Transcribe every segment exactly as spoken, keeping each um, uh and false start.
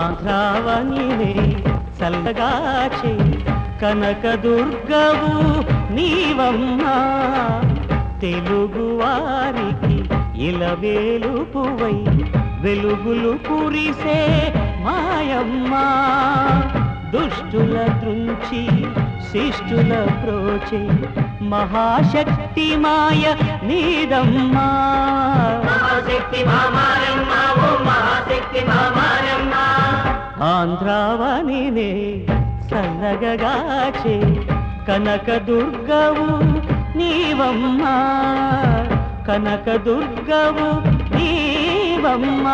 ಆಂಧ್ರಾವನಿನೇ ಸಲ್ಲಗಾಚೆ ಕನಕ ದುರ್ಗವು ನೀವಮ್ಮ తెలుగువారికి ఇలవేలుపువై వెలుగులు కురిసే మాయమ్మ దుష్టుల త్రుంచి శిష్టుల ప్రోచే మహాశక్తి మాయ నీదమ్మ మహాశక్తి మామారమ్మ ఓ మహాశక్తి మామారమ్మ ఆంధ్రావనినే సన్నగగాచే కనక దుర్గవు నీవమ్మ కనక దుర్గవు నీవమ్మ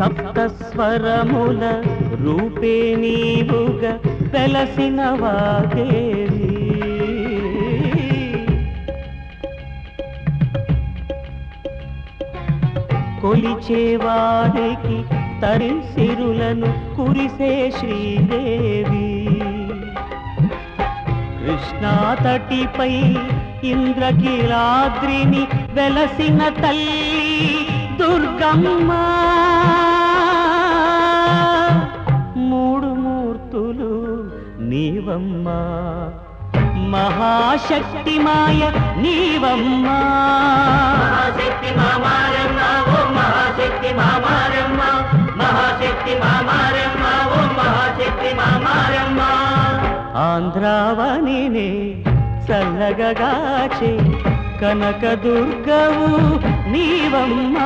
సప్తస్వరముల రూపే నీవుగా వెలసినవా దేవి కొలిచేవారికి తరిసిరులను కురిసే శ్రీదేవి కృష్ణా తటిపై ఇంద్రకీలాద్రిని వెలసిన తల్లి దుర్గమ్మ మూడు మూర్తులు నీవమ్మ మహాశక్తి మాయ నీవమ్మ మహాశక్తి మామారమ్మ ఓ మహాశక్తి మామారమ్మ మహాశక్తి మామారమ్మ ఓ మహాశక్తి మామారమ్మ ఆంధ్రావనినే సల్లగగాచే కనక దుర్గవు నీవమ్మ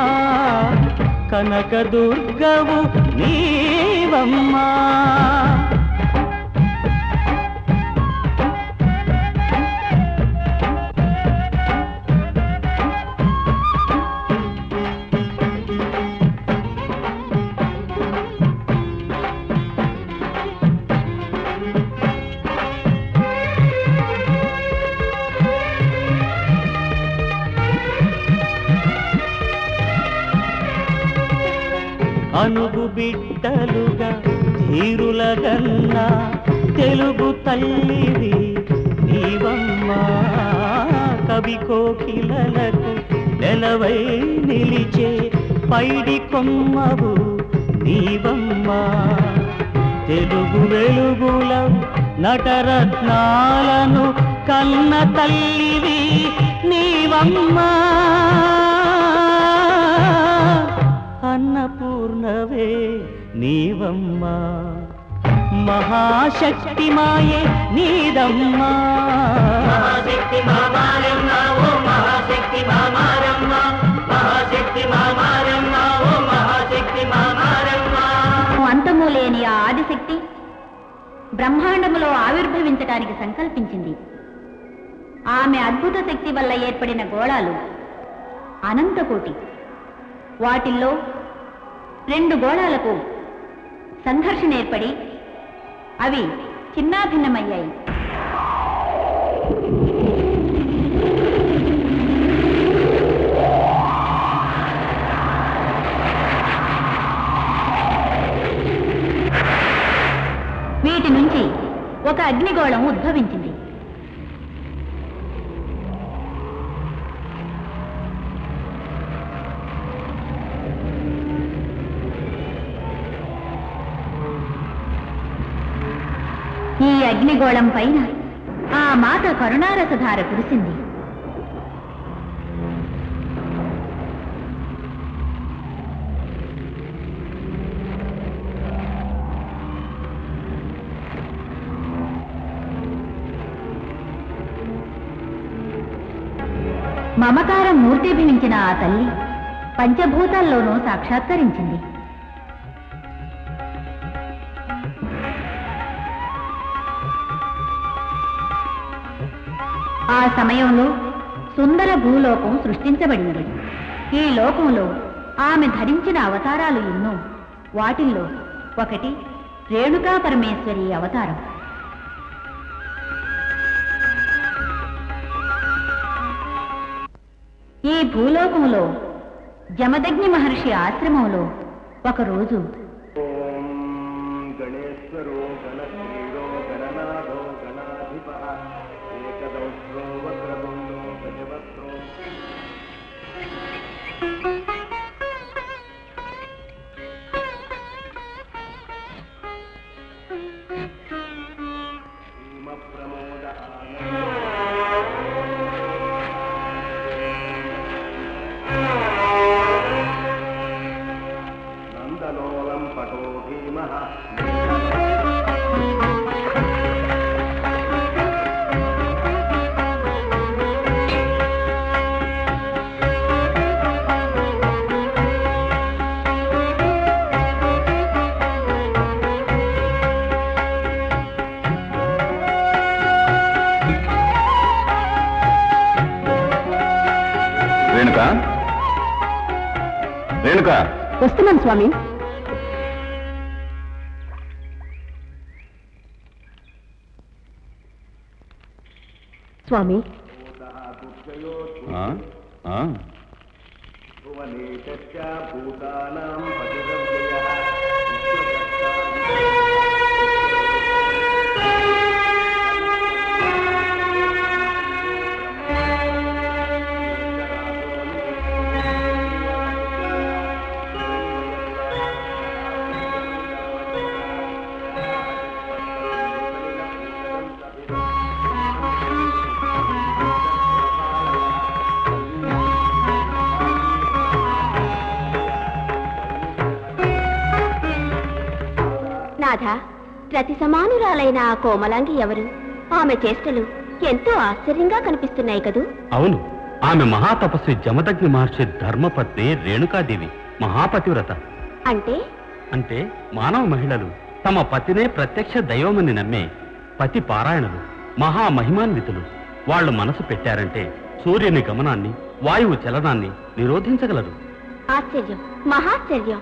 కనక దుర్గవు నీవమ్మ అనుగు బిడ్డలుగా ధీరుల గన్నా తెలుగు తల్లివి నీవమ్మ కవి కోకిలలకు నెలవై నిలిచే పైడి కొమ్మవు నీవమ్మ తెలుగు వెలుగుల నటరత్నాలను కన్న తల్లివి నీవమ్మ అన్నపూర్ణవే నీవమ్మ మహాశక్తి మాయే నీదమ్మ మహాశక్తి మామారమ్మ ఓ మహాశక్తి మామారమ్మ మహాశక్తి మామారమ్మ ఓ మహాశక్తి మామారమ్మ అంతము లేని ఆ ఆదిశక్తి బ్రహ్మాండములో ఆవిర్భవించడానికి సంకల్పించింది. ఆమె అద్భుత శక్తి వల్ల ఏర్పడిన గోళాలు అనంతకోటి. వాటిల్లో రెండు గోళాలకు సంఘర్షణ ఏర్పడి అవి చిన్నాభిన్నమయ్యాయి. వీటి నుంచి ఒక అగ్నిగోళం ఉద్భవించింది. ఈ అగ్నిగోళం పైన ఆ మాత కరుణారసధార కురిసింది. మమకారం మూర్తిభవించిన ఆ తల్లి పంచభూతాల్లోనూ సాక్షాత్కరించింది. ఆ సమయంలో సుందర భూలోకం సృష్టించబడింది. ఈ లోకంలో ఆమె ధరించిన అవతారాలు ఎన్నో. వాటిల్లో ఒకటి రేణుకా పరమేశ్వరి అవతారం. ఈ భూలోకములో జమదగ్ని మహర్షి ఆశ్రమంలో ఒకరోజు వస్తున్నాను స్వామి. స్వామి ప్రతి సమానురాలైన ఆ కోమలాంగి ఎవరు? ఆమె చేష్టలు ఎంతో ఆశ్చర్యంగా కనిపిస్తున్నాయి కదూ? అవును, ఆమె మహాతపస్వి జమదగ్ని మహర్షి ధర్మపత్ని రేణుకాదేవి మహాపతివ్రత. అంటే అంటే మానవ మహిళలు తమ పతినే ప్రత్యక్ష దైవమని నమ్మే పతి పారాయణలు మహామహిమాన్వితులు. వాళ్ళు మనసు పెట్టారంటే సూర్యుని గమనాన్ని, వాయువు చలనాన్ని నిరోధించగలరు. ఆశ్చర్యం, మహాశ్చర్యం.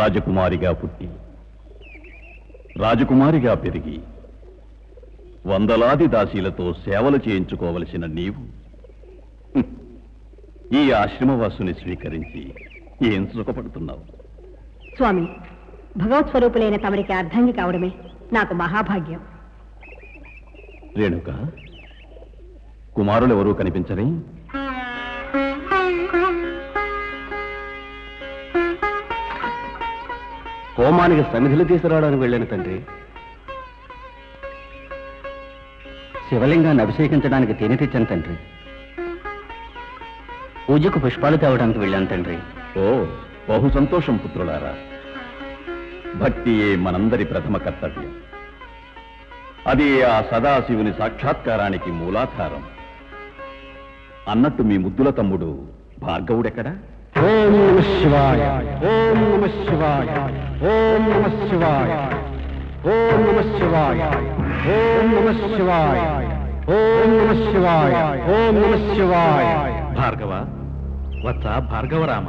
రాజకుమారిగా పుట్టి రాజకుమారిగా పెరిగి వందలాది దాసీలతో సేవలు చేయించుకోవలసిన నీవు ఈ ఆశ్రమవాసుని స్వీకరించి ఏం సుఖపడుతున్నావు? స్వామి, భగవత్ స్వరూపులైన తమరికి అర్థంగి కావడమే నాకు మహాభాగ్యం. రేణుక, కుమారులు ఎవరూ కనిపించరే? హోమానికి సన్నిధులు తీసుకురావడానికి వెళ్ళాను తండ్రి. శివలింగాన్ని అభిషేకించడానికి తేనె తెచ్చాను తండ్రి. పూజకు పుష్పాలు తేవడానికి వెళ్ళాను తండ్రి. ఓ, బహు సంతోషం పుత్రులారా. భక్తియే మనందరి ప్రథమ కర్తవ్యం. అది ఆ సదాశివుని సాక్షాత్కారానికి మూలాధారం. అన్నట్టు మీ ముద్దుల తమ్ముడు భార్గవుడెక్కడా? ఓం నమః శివాయ, ఓం నమః శివాయ, ఓం నమః శివాయ, ఓం నమః శివాయ, ఓం నమః శివాయ, ఓం నమః శివాయ, ఓం నమః శివాయ. భార్గవ వత్స, భార్గవరామ,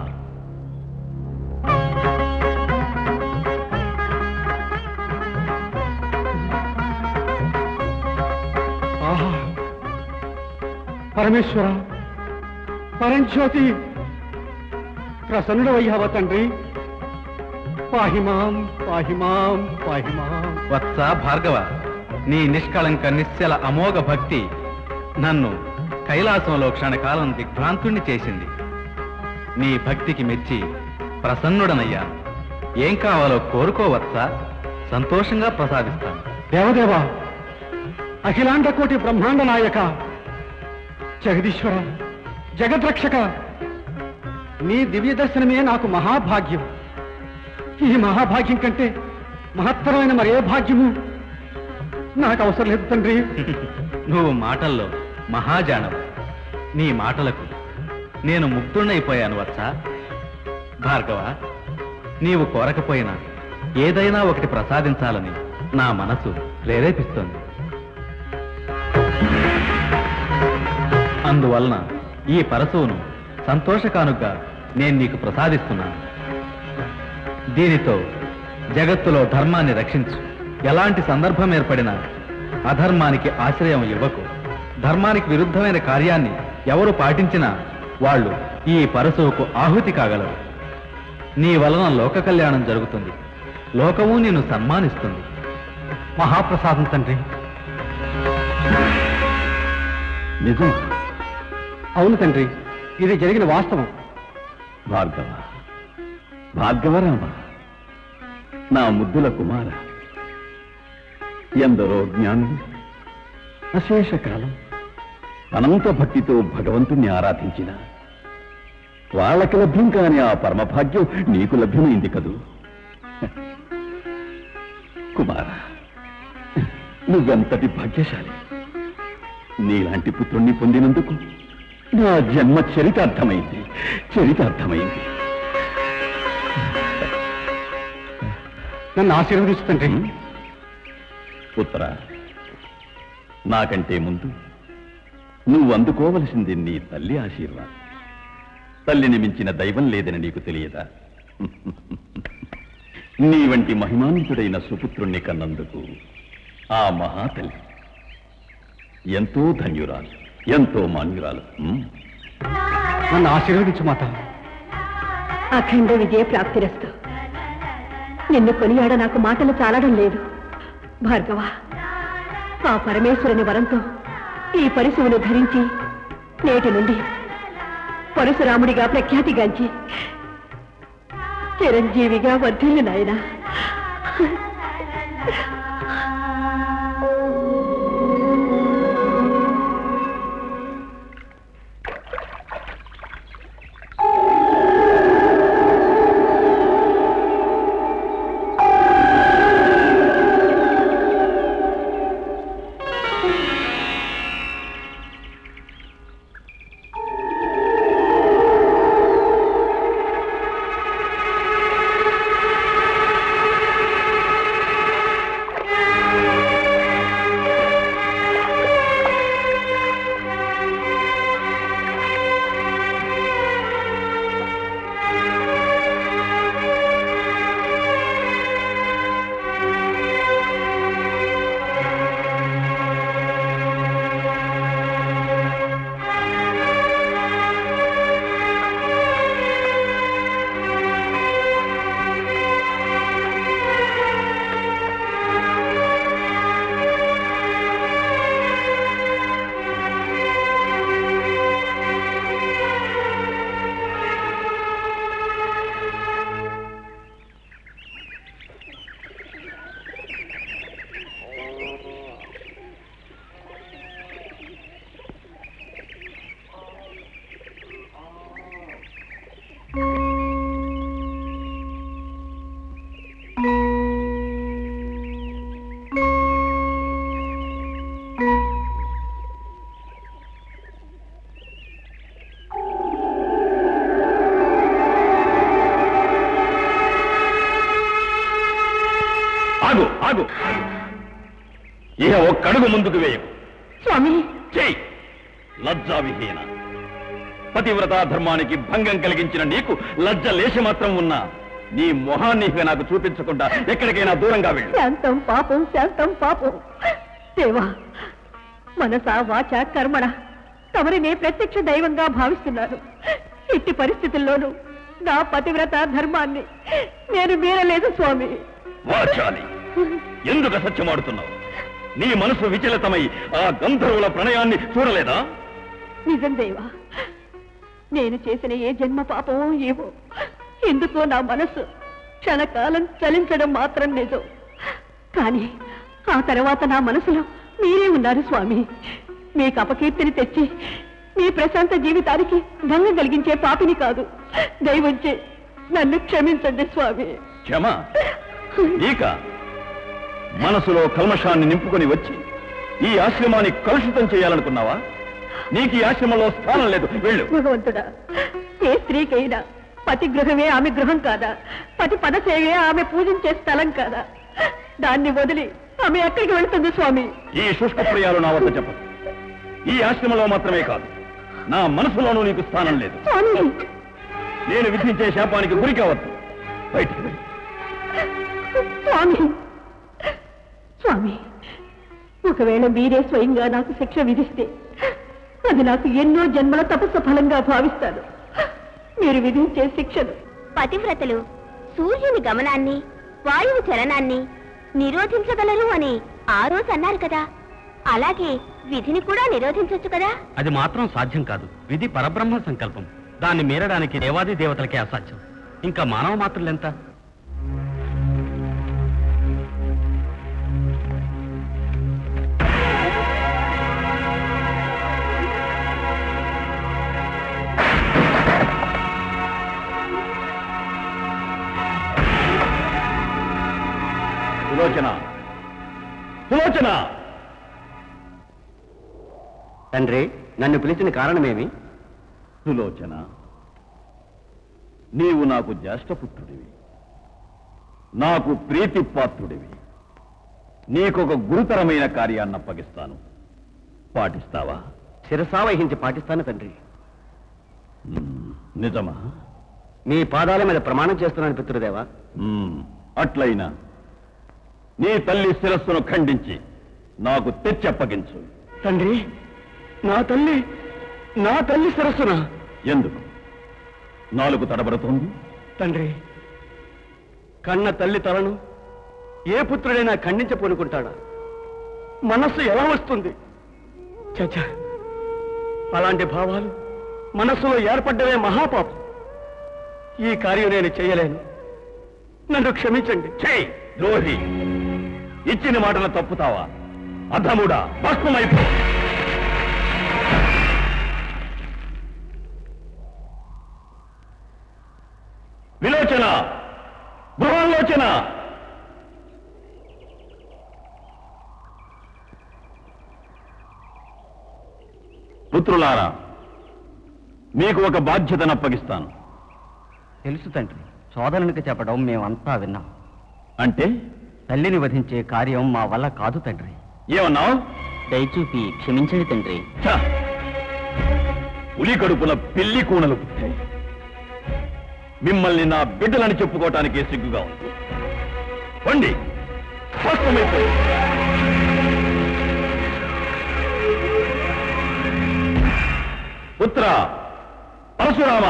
పరమేశ్వర, పరంజ్యోతి, ప్రసన్నుడు అయ్యావ తండ్రి. పాహిమాం పాహిమాం పాహిమాం. వత్స భార్గవ, నీ నిష్కళంక నిశ్చల అమోఘ భక్తి నన్ను కైలాసంలో క్షణకాలం దిగ్భ్రాంతుణ్ణి చేసింది. నీ భక్తికి మెచ్చి ప్రసన్నుడనయ్యా. ఏం కావాలో కోరుకోవత్స, సంతోషంగా ప్రసాదిస్తాను. దేవదేవా, అఖిలాండ కోటి బ్రహ్మాండ నాయక, జగదీశ్వర, జగద్రక్షక, నీ దివ్య దర్శనమే నాకు మహాభాగ్యం. ఈ మహాభాగ్యం కంటే మహత్తరమైన మరే భాగ్యము నాకు అవసరం లేదు తండ్రి. నువ్వు మాటల్లో మహాజానవు. నీ మాటలకు నేను ముగ్ధుణ్ణైపోయాను వత్సా. భార్గవ, నీవు కోరకపోయినా ఏదైనా ఒకటి ప్రసాదించాలని నా మనసు ప్రేరేపిస్తోంది. అందువలన ఈ పరశువును సంతోషకానుగా నేను నీకు ప్రసాదిస్తున్నాను. దీనితో జగత్తులో ధర్మాన్ని రక్షించు. ఎలాంటి సందర్భం ఏర్పడినా అధర్మానికి ఆశ్రయం ఇవ్వకు. ధర్మానికి విరుద్ధమైన కార్యాన్ని ఎవరు పాటించినా వాళ్ళు ఈ పరశువుకు ఆహుతి కాగలరు. నీ వలన లోక కళ్యాణం జరుగుతుంది. లోకము నిన్ను సన్మానిస్తుంది. మహాప్రసాదం తండ్రి. నిజం? అవును తండ్రి, ఇది జరిగిన వాస్తవం. భార్గవ, భార్గవరామ, నా ముద్దుల కుమార, ఎందరో జ్ఞానులు అశేషకాలం అనంత భక్తితో భగవంతుణ్ణి ఆరాధించిన వాళ్ళకి లభ్యం కాని ఆ పరమభాగ్యం నీకు లభ్యమైంది కదూ. కుమార, నువ్వెంతటి భాగ్యశాలి. నీలాంటి పుత్రుణ్ణి పొందినందుకు నా జన్మ చరితార్థమైంది, చరితార్థమైంది. నన్ను ఆశీర్వదిస్తుంటే పుత్ర, నాకంటే ముందు నువ్వు అందుకోవలసింది నీ తల్లి ఆశీర్వాదం. తల్లిని మించిన దైవం లేదని నీకు తెలియదా? నీ వంటి మహిమాన్వితుడైన సుపుత్రుణ్ణి కన్నందుకు ఆ మహాతల్లి ఎంతో ధన్యురాలు, ఎంతో మాన్యురాలు. నన్ను ఆశీర్వదించు మాత. అఖండ విజయ ప్రాప్తిరస్తు. నిన్ను కొనియాడ నాకు మాటలు చాలడం లేదు భార్గవ. ఆ పరమేశ్వరుని వరంతో ఈ పరశువును ధరించి నేటి నుండి పరశురాముడిగా ప్రఖ్యాతిగాంచి చిరంజీవిగా వర్ధిల్లు నాయనా. आगु यह वो कड़गु मुंदुकु वेयु स्वामी चेयि लज्जा विहीन पतिव्रता धर्मानिकी भंगं कलिगिंचिन नीकु लज्ज लेशमात्रं उन्ना नी मोहान्निगा नाकु चूपिंचकुंडा एक्कडिकैना दूरंगा वेल्लु शांतं पापं शांतं पापं देवा मनसा वाचा कर्मणा तमरिने प्रत्यक्ष दैवंगा भाविस्तुन्नानु इट्टि परिस्थितुल्लोनू ना पतिव्रता धर्मान्नि नेनु मीरलेदु स्वामी वाचानि एंदुकु सत्यमाडुतुन्नावु नी मनसु विचलितमयि आ गंधर्वुल प्रणयान्नि चूडलेदा निजं देवा నేను చేసిన ఏ జన్మ పాపమో ఏవో ఎందుకో నా మనసు క్షణకాలం చలించడం మాత్రం లేదు. కానీ ఆ తర్వాత నా మనసులో మీరే ఉన్నారు స్వామి. మీకు అపకీర్తిని తెచ్చి మీ ప్రశాంత జీవితానికి భంగం కలిగించే పాపిని కాదు. దయవుంచి నన్ను క్షమించండి స్వామి. క్షమ నీక మనసులో కల్మషాన్ని నింపుకొని వచ్చి ఈ ఆశ్రమాన్ని కలుషితం చేయాలనుకున్నావా? నీకు ఆశ్రమంలో స్థానం లేదు. వెళ్ళు. భగవంతుడా, ఏ స్త్రీకైనా పతి గృహమే ఆమె గృహం కాదా? పతి పద సేవే ఆమె పూజించే స్థలం కాదా? దాన్ని వదిలి ఆమె ఎక్కడికి వెళ్తుంది స్వామి? ఈ శుష్క ప్రియాలు నా వద్ద చెప్పదు. ఈ ఆశ్రమంలో మాత్రమే కాదు, నా మనసులోనూ నీకు స్థానం లేదు. నేను విధించే శాపానికి గురి కావద్దు. బయటికి వెళ్ళు. స్వామి స్వామి ఒకవేళ మీరే స్వయంగా నాకు శిక్ష విధిస్తే అది నాకు ఎన్నో జన్మల తపస్సు ఫలంగా భావిస్తాను. మీరు విధించే శిక్షలు పతివ్రతలు సూర్యుని గమనాన్ని వాయువు చలనాన్ని నిరోధించగలరు అని ఆ రోజు అన్నారు కదా, అలాగే విధిని కూడా నిరోధించవచ్చు కదా? అది మాత్రం సాధ్యం కాదు. విధి పరబ్రహ్మ సంకల్పం. దాన్ని మీరడానికి దేవాది దేవతలకే అసాధ్యం. ఇంకా మానవ మాత్రులెంత? తండ్రి, నన్ను పిలిచిన కారణమేమి? సులోచన, నీవు నాకు జ్యేష్ఠపుత్రుడివి, నాకు ప్రీతిపాత్రుడివి. నీకొక గురుతరమైన కార్యాన్ని అప్పగిస్తాను. పాటిస్తావా? శిరసావహించి పాటిస్తాను తండ్రి. నిజమా? నీ పాదాల మీద ప్రమాణం చేస్తున్నాను పితృదేవా. అట్లయినా నీ తల్లి శిరస్సును ఖండించి నాకు తెచ్చప్పగించు. తండ్రి, నా తల్లి నా తల్లి శిరస్సునా? ఎందుకు నాలుగు తడబడుతోంది? తండ్రి, కన్న తల్లి తలను ఏ పుత్రుడైనా ఖండించపోనుకుంటాడా? మనస్సు ఎలా వస్తుంది? చచా, అలాంటి భావాలు మనస్సులో ఏర్పడ్డమే మహాపాపం. ఈ కార్యం నేను చేయలేను. నన్ను క్షమించండి. చెయ్ ద్రోహి, ఇచ్చిన మాటలు తప్పుతావా? అధముడా, భస్మమైపో. విలోచన, బృహలోచన, పుత్రులారా, మీకు ఒక బాధ్యతను అప్పగిస్తాను. తెలుసు తండ్రి. సోదరునికి చెప్పడం మేమంతా విన్నాం. అంటే తల్లిని వధించే కార్యం మా వల్ల కాదు తండ్రి. ఏమన్నావు? దయచూపి క్షమించండి తండ్రి. పులి కడుపున పిల్లి కూనలు పుట్టాయి. మిమ్మల్ని నా బిడ్డలని చెప్పుకోవటానికి సిగ్గుగా ఉంది. పండి. పుత్ర పరశురామ,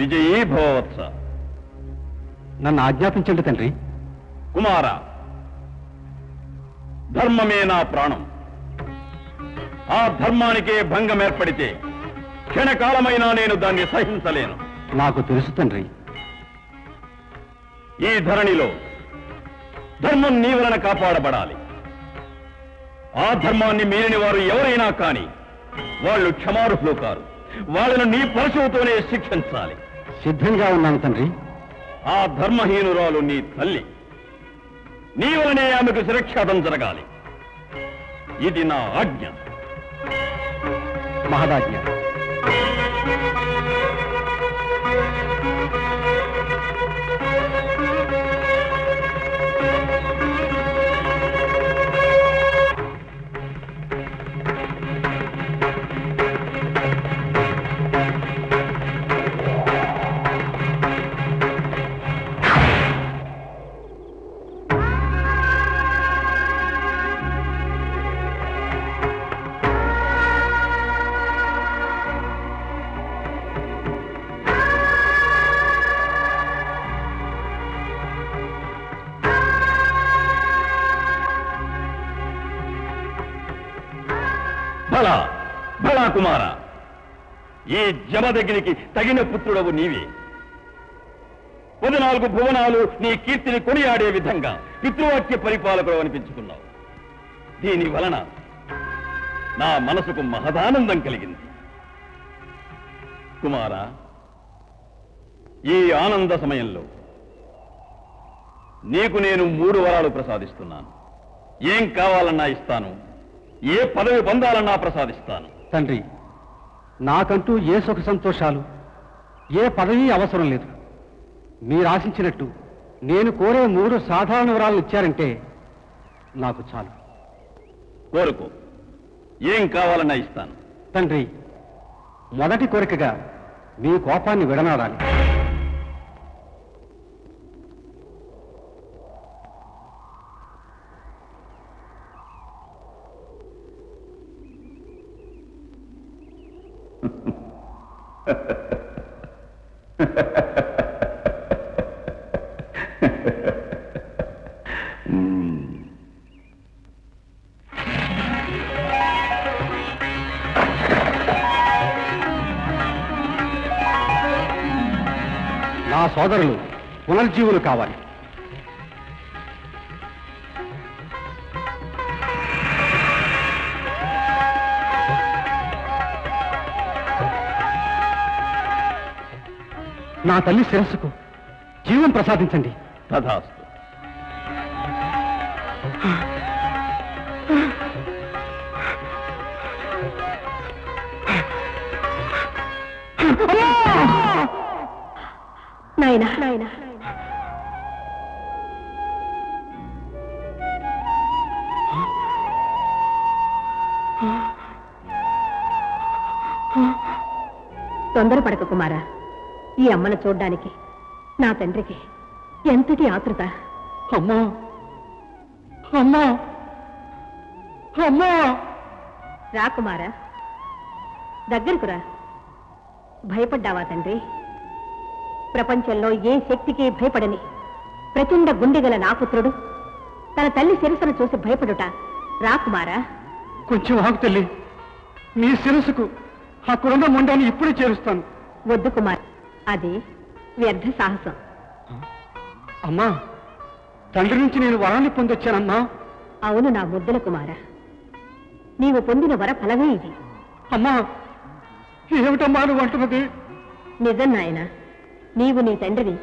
విజయీ భవవత్స. నన్ను ఆజ్ఞాపించండి తండ్రి. కుమార, ధర్మమే నా ప్రాణం. ఆ ధర్మానికే భంగం ఏర్పడితే క్షణకాలమైనా నేను దాన్ని సహించలేను. నాకు తెలుసు తండ్రి. ఈ ధరణిలో ధర్మం నీ వలన కాపాడబడాలి. ఆ ధర్మాన్ని మీరిన వారు ఎవరైనా కానీ వాళ్ళు క్షమార్హులు కారు. వాళ్ళను నీ పరశువుతోనే శిక్షించాలి. సిద్ధంగా ఉన్నాను తండ్రి. ఆ ధర్మహీనురాలు నీ తల్లి. నీ వలనే ఆమెకు శిరచ్ఛేదం జరగాలి. ఇది నా ఆజ్ఞ. మహదాజ్ఞ. భళా భళా కుమార, ఈ జమదగినికి తగిన పుత్రుడవు నీవి. పద్నాలుగు భువనాలు నీ కీర్తిని కొనియాడే విధంగా పితృవాక్య పరిపాలకుడు అనిపించుకున్నావు. దీని వలన నా మనసుకు మహదానందం కలిగింది. కుమార, ఈ ఆనంద సమయంలో నీకు నేను మూడు వరాలు ప్రసాదిస్తున్నాను. ఏం కావాలన్నా ఇస్తాను, ఏ పదవి పొందాలన్నా ప్రసాదిస్తాను. తండ్రి, నాకంటూ ఏ సుఖ సంతోషాలు, ఏ పదవి అవసరం లేదు. మీరు ఆశించినట్టు నేను కోరే మూడు సాధారణ వరాలు ఇచ్చారంటే నాకు చాలు. కోరుకో, ఏం కావాలన్నా ఇస్తాను. తండ్రి, మొదటి కోరికగా మీ కోపాన్ని విడనాడాలి. నా సోదరులు పునర్జీవులు కావాలి. నా తల్లి శిరస్సుకు జీవం ప్రసాదించండి. తథాస్తు. నాయనా, నాయనా, తొందరపడక కుమారా. ఈ అమ్మను చూడ్డానికి నా తండ్రికి ఎంతటి ఆతృత. అమ్మా, అమ్మా, అమ్మా, రా కుమారా, దగ్గరకు రా. భయపడ్డావా తండ్రి? ప్రపంచంలో ఏ శక్తికి భయపడని ప్రచండ గుండెగల నా పుత్రుడు తన తల్లి శిరస్సును చూసి భయపడుట. రా కుమారా. కొంచెం ఆగు తల్లి, నీ శిరస్సుకు ఆ కురంద మొండాన్ని ఇప్పుడే చేరుస్తాను. వద్దు కుమార్, అది వ్యర్థ సాహసం. అమ్మా, తండ్రి నుంచి నేను వరాన్ని పొందొచ్చానమ్మా. అవును నా ముద్దుల కుమారా, నీవు పొందిన వర ఫలమే ఇది. అమ్మా, ఏమిటమ్మా నువ్వు అంటున్నది? నిజం నాయన, నీవు నీ తండ్రిని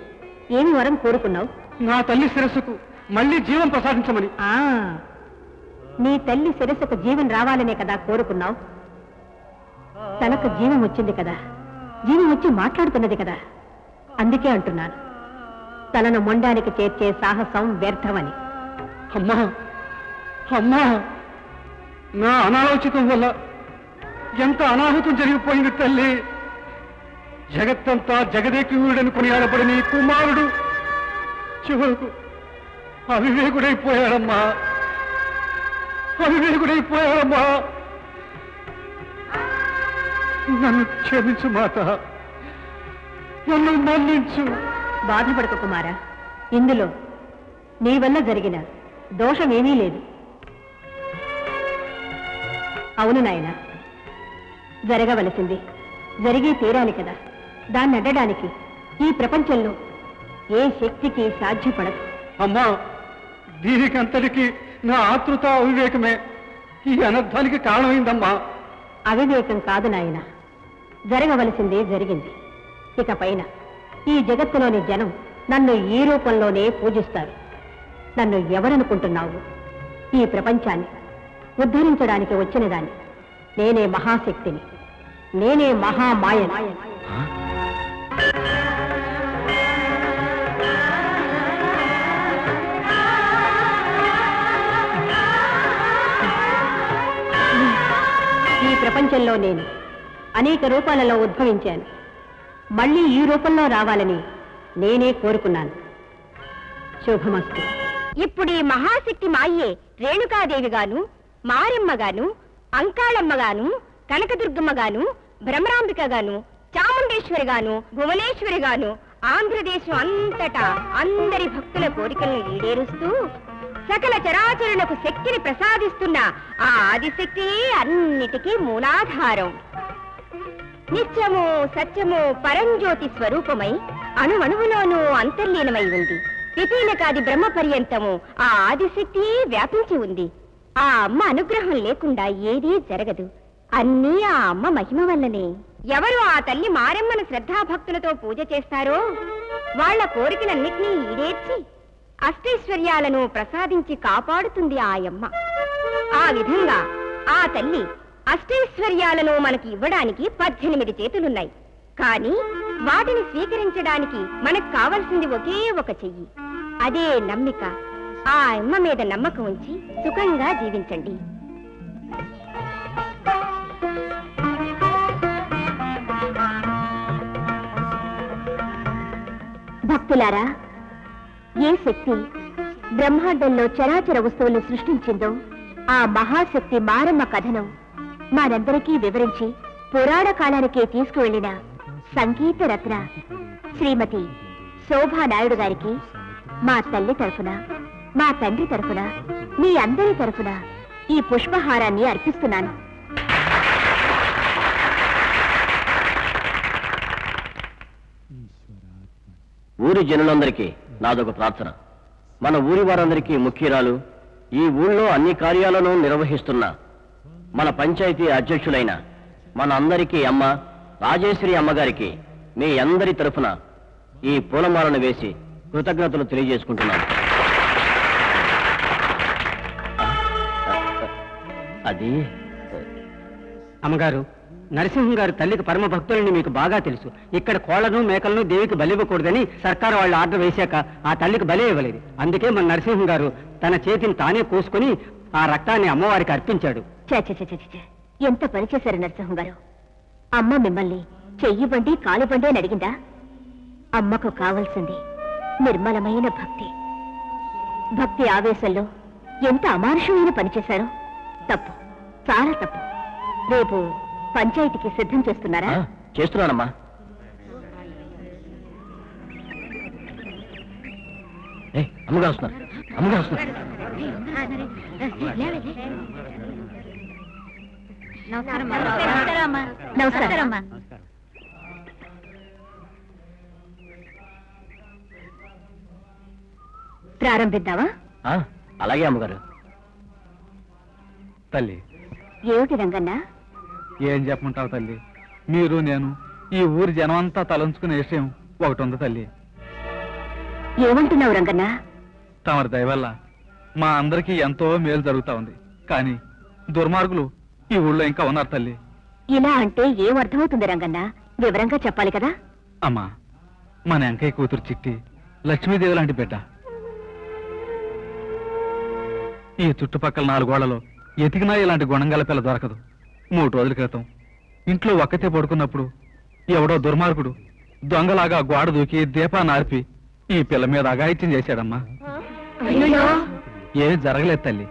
ఏమి వరం కోరుకున్నావు? నా తల్లి శిరస్సుకు మళ్ళీ జీవం ప్రసాదించమని. నీ తల్లి శిరస్సుకు జీవం రావాలనే కదా కోరుకున్నావు. తనకు జీవం వచ్చింది కదా, జీవం వచ్చి మాట్లాడుతున్నది కదా, అందుకే అంటున్నాను తనను మొండానికి చేర్చే సాహసం వ్యర్థమని. అమ్మా, అమ్మా, నా అనాలోచితం వల్ల ఎంత అనాహుతం జరిగిపోయింది తల్లి. జగత్తంతా జగదేకీయుడని కొనియాడబడి నీ కుమారుడు చివరకు అవివేకుడైపోయాడమ్మా, అవివేకుడైపోయాడమ్మా. నన్ను క్షమించు మాత, నన్ను మన్నించు. బాధపడక కుమారా, ఇందులో నీ వల్ల జరిగిన దోషమేమీ లేదు. అవును నాయన, జరగవలసింది జరిగే తీరాలి కదా. దాన్ని అడ్డడానికి ఈ ప్రపంచంలో ఏ శక్తికి సాధ్యపడదు. అమ్మా, దీనికంతటికి నా ఆతృత అవివేకమే ఈ అనర్థానికి కారణమైందమ్మా. అవివేకం కాదు నాయన, జరగవలసిందే జరిగింది. ఇక పైన ఈ జగత్తులోని జనం నన్ను ఈ రూపంలోనే పూజిస్తారు. నన్ను ఎవరనుకుంటున్నావు? ఈ ప్రపంచాన్ని ఉద్ధరించడానికి వచ్చిన దాన్ని. నేనే మహాశక్తిని, నేనే మహామాయ. ఈ ప్రపంచంలో నేను అనేక రూపాలలో ఉద్భవించాను. మళ్ళీ ఈ రూపంలో రావాలని నేనే కోరుకున్నాను. శుభమస్తు. ఇప్పుడు ఈ మహాశక్తి మాయే రేణుకాదేవిగాను, మారెమ్మగాను, అంకాళమ్మగాను, కనకదుర్గమ్మగాను, భ్రమరాంబికగాను, చాముండేశ్వరిగాను, భువనేశ్వరిగాను ఆంధ్రదేశం అంతటా అందరి భక్తుల కోరికలను ఈడేరుస్తూ సకల చరాచరులకు శక్తిని ప్రసాదిస్తున్న ఆ ఆదిశక్తియే అన్నిటికీ మూలాధారం. నిత్యము సత్యము పరంజ్యోతి స్వరూపమై అణువణువులోనూ అంతర్లీనమై ఉంది. విపీలకాది బ్రహ్మ పర్యంతము ఆ ఆదిశక్తియే వ్యాపించి ఉంది. ఆ అమ్మ అనుగ్రహం లేకుండా ఏదీ జరగదు. అన్నీ ఆ అమ్మ మహిమ వల్లనే. ఎవరు ఆ తల్లి మారెమ్మను శ్రద్ధాభక్తులతో పూజ చేస్తారో వాళ్ల కోరికలన్నిటినీ ఈడేర్చి అష్టైశ్వర్యాలను ప్రసాదించి కాపాడుతుంది ఆయమ్మ. ఆ విధంగా ఆ తల్లి అష్టైశ్వర్యాలను మనకి ఇవ్వడానికి పద్దెనిమిది చేతులున్నాయి. కానీ వాటిని స్వీకరించడానికి మనకు కావలసింది ఒకే ఒక చెయ్యి, అదే నమ్మిక. ఆ అమ్మ మీద నమ్మకం ఉంచి సుఖంగా జీవించండి. భక్తులారా, ఏ శక్తి బ్రహ్మాండంలో చరాచర వస్తువులను సృష్టించిందో ఆ మహాశక్తి మారమ్మ కథనం మనందరికీ వివరించి పురాణ కాలానికే తీసుకువెళ్లిన సంగీత రత్న శ్రీమతి శోభానాయుడు గారికి మా తల్లి తరఫున, మా తండ్రి తరఫున, మీ అందరి తరఫున ఈ పుష్పహారాన్ని అర్పిస్తున్నాను. ఊరి జనులందరికీ నాదొక ప్రార్థన. మన ఊరి వారందరికీ ముఖ్యురాలు, ఈ ఊళ్ళో అన్ని కార్యాలను నిర్వహిస్తున్న మన పంచాయతీ అధ్యక్షులైన మన అందరికీ అమ్మ రాజేశ్వరి అమ్మగారికి మీ అందరి తరఫున ఈ పూలమాలను వేసి కృతజ్ఞతలు తెలియజేసుకుంటున్నాను. అది అమ్మగారు, నరసింహం గారు తల్లికి పరమ భక్తులని మీకు బాగా తెలుసు. ఇక్కడ కోళ్లను మేకలను దేవికి బలి ఇవ్వకూడదని సర్కారు వాళ్ళు ఆర్డర్ వేశాక ఆ తల్లికి బలి ఇవ్వలేదు. అందుకే మన నరసింహం గారు తన చేతిని తానే కోసుకుని ఆ రక్తాన్ని అమ్మవారికి అర్పించాడు. ఎంత పని చేశారు నరసింహం గారు! అమ్మ మిమ్మల్ని చెయ్యి బండి కాలు బండి అని అడిగిందా? అమ్మకు కావాల్సింది నిర్మలమైన భక్తి. భక్తి ఆవేశంలో ఎంత అమానుషమైన పనిచేశారు. తప్పు, చాలా తప్పు. రేపు పంచాయతీకి సిద్ధం చేస్తున్నారా? చేస్తున్నానమ్మా. అమ్మగారు వస్తున్నారు, అమ్మగారు వస్తున్నారు. నమస్కారం. ప్రారంభిద్దామా? అలాగే అమ్మగారు. తల్లి ఏమిటి రంగన్న? ఏం చెప్పమంటావు తల్లి, మీరు నేను ఈ ఊరి జనం అంతా తలంచుకునే విషయం ఒకటి ఉంది తల్లి. ఏమంటున్నావు రంగన్న? తమరి దయవల్ల మా అందరికీ ఎంతో మేలు జరుగుతా ఉంది, కానీ దుర్మార్గులు ఈ ఊళ్ళో ఇంకా ఉన్నారు తల్లి. ఇలా అంటే ఏం అర్థమవుతుంది రంగన్న? వివరంగా చెప్పాలి కదా. అమ్మా, మన వెంకయ్య కూతురు చిట్టి లక్ష్మీదేవి లాంటి బిడ్డ. ఈ చుట్టుపక్కల నాలుగోళ్లలో ఎతికినా ఇలాంటి గుణంగల పిల్ల దొరకదు. మూడు రోజుల క్రితం ఇంట్లో ఒక్కతే పడుకున్నప్పుడు ఎవడో దుర్మార్గుడు దొంగలాగా గోడ దూకి దీపాన్ని ఆర్పి ఈ పిల్ల మీద అఘాయిత్యం చేశాడమ్మా. ఏమి జరగలేదు తల్లి,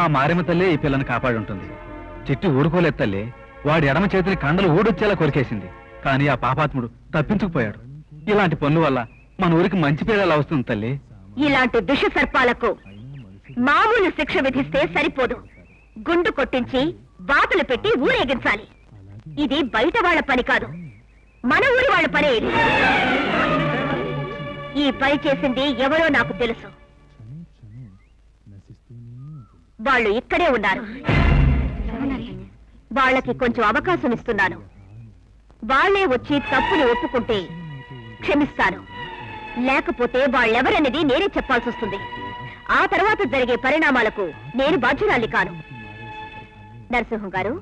ఆ మారేమ తల్లి ఈ పిల్లని కాపాడి ఉంటుంది. చిట్టి ఊడుకోలేదు తల్లి, వాడి ఎడమ చేతిని కండలు ఊడొచ్చేలా కొరికేసింది. కానీ ఆ పాపాత్ముడు తప్పించుకుపోయాడు. ఇలాంటి పనుల వల్ల మన ఊరికి మంచి పేరు ఎలా వస్తుంది తల్లి? ఇలాంటి దుష్ట సర్పాలకు మామూలు శిక్ష విధిస్తే సరిపోదు, గుండు కొట్టించి బాతులు పెట్టి ఊరేగించాలి. ఇది బయట వాళ్ళ పని కాదు, మన ఊరి వాళ్ళ పనే. ఈ పని చేసింది ఎవరో నాకు తెలుసు. వాళ్ళు ఇక్కడే ఉన్నారు. వాళ్ళకి కొంచెం అవకాశం ఇస్తున్నాను. వాళ్లే వచ్చి తప్పుని ఒప్పుకుంటే క్షమిస్తాను, లేకపోతే వాళ్ళెవరనేది నేనే చెప్పాల్సి వస్తుంది. ఆ తర్వాత జరిగే పరిణామాలకు నేను బాధ్యురాలి కాను. నరసింహం గారు,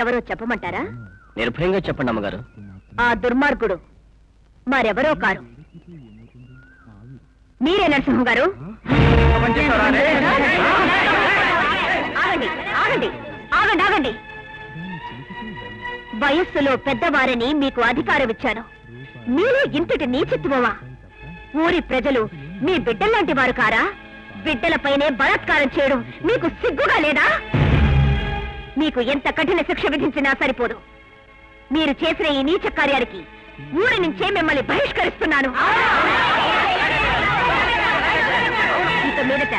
ఎవరో చెప్పమంటారా? నిర్భయంగా చెప్పండి అమ్మగారు. ఆ దుర్మార్గుడు మరెవరో కారు, మీరే నరసింహం గారు. ఆగండి ఆగండి ఆగండి ఆగండి వయస్సులో పెద్దవారని మీకు అధికారం ఇచ్చాను. మీరే ఇంతటి నీచిత్వమా? ఊరి ప్రజలు మీ బిడ్డల్లాంటి వారు కారా? బిడ్డలపైనే బలాత్కారం చేయడం మీకు సిగ్గుగా లేదా? మీకు ఎంత కఠిన శిక్ష విధించినా సరిపోదు. మీరు చేసిన ఈ నీచ కార్యానికి ఊరి నుంచే మిమ్మల్ని బహిష్కరిస్తున్నాను. ఇక మీదట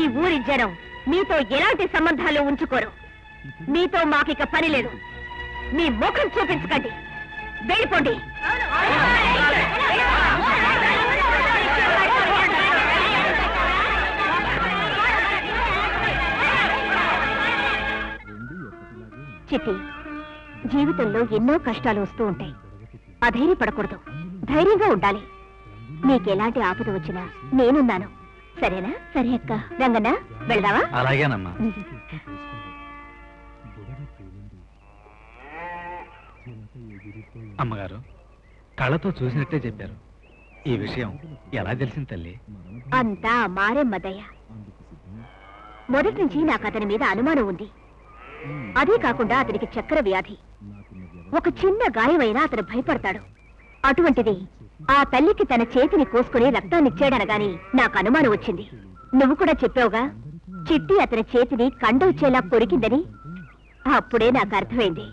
ఈ ఊరి జనం మీతో ఎలాంటి సంబంధాలు ఉంచుకోరు. మీతో మాకిక పని లేదు. మీ ముఖం చూపించకండి, వెళ్ళిపోండి. చిట్టి, జీవితంలో ఎన్నో కష్టాలు వస్తూ ఉంటాయి. అధైర్యపడకూడదు, ధైర్యంగా ఉండాలి. నీకెలాంటి ఆపద వచ్చినా నేనున్నాను, సరేనా? సరే అక్క. రంగన్న, వెళ్దావా? అలాగేనమ్మా. అమ్మగారు కళ్ళతో చూసినట్టే చెప్పారు. ఈ విషయం ఎలా తెలిసింది తల్లి? అంతా మారే మదయ్య. మొదటి నుంచి నాకు అతని మీద అనుమానం ఉంది. అదే కాకుండా అతనికి చక్కెర వ్యాధి. ఒక చిన్న గాయమైనా అతను భయపడతాడు. అటువంటిది ఆ తల్లికి తన చేతిని కోసుకుని రక్తాన్నిచ్చాడనగాని నాకు అనుమానం వచ్చింది. నువ్వు కూడా చెప్పావుగా, చిట్టి అతని చేతిని కండొచ్చేలా కొరికిందని. అప్పుడే నాకు అర్థమైంది,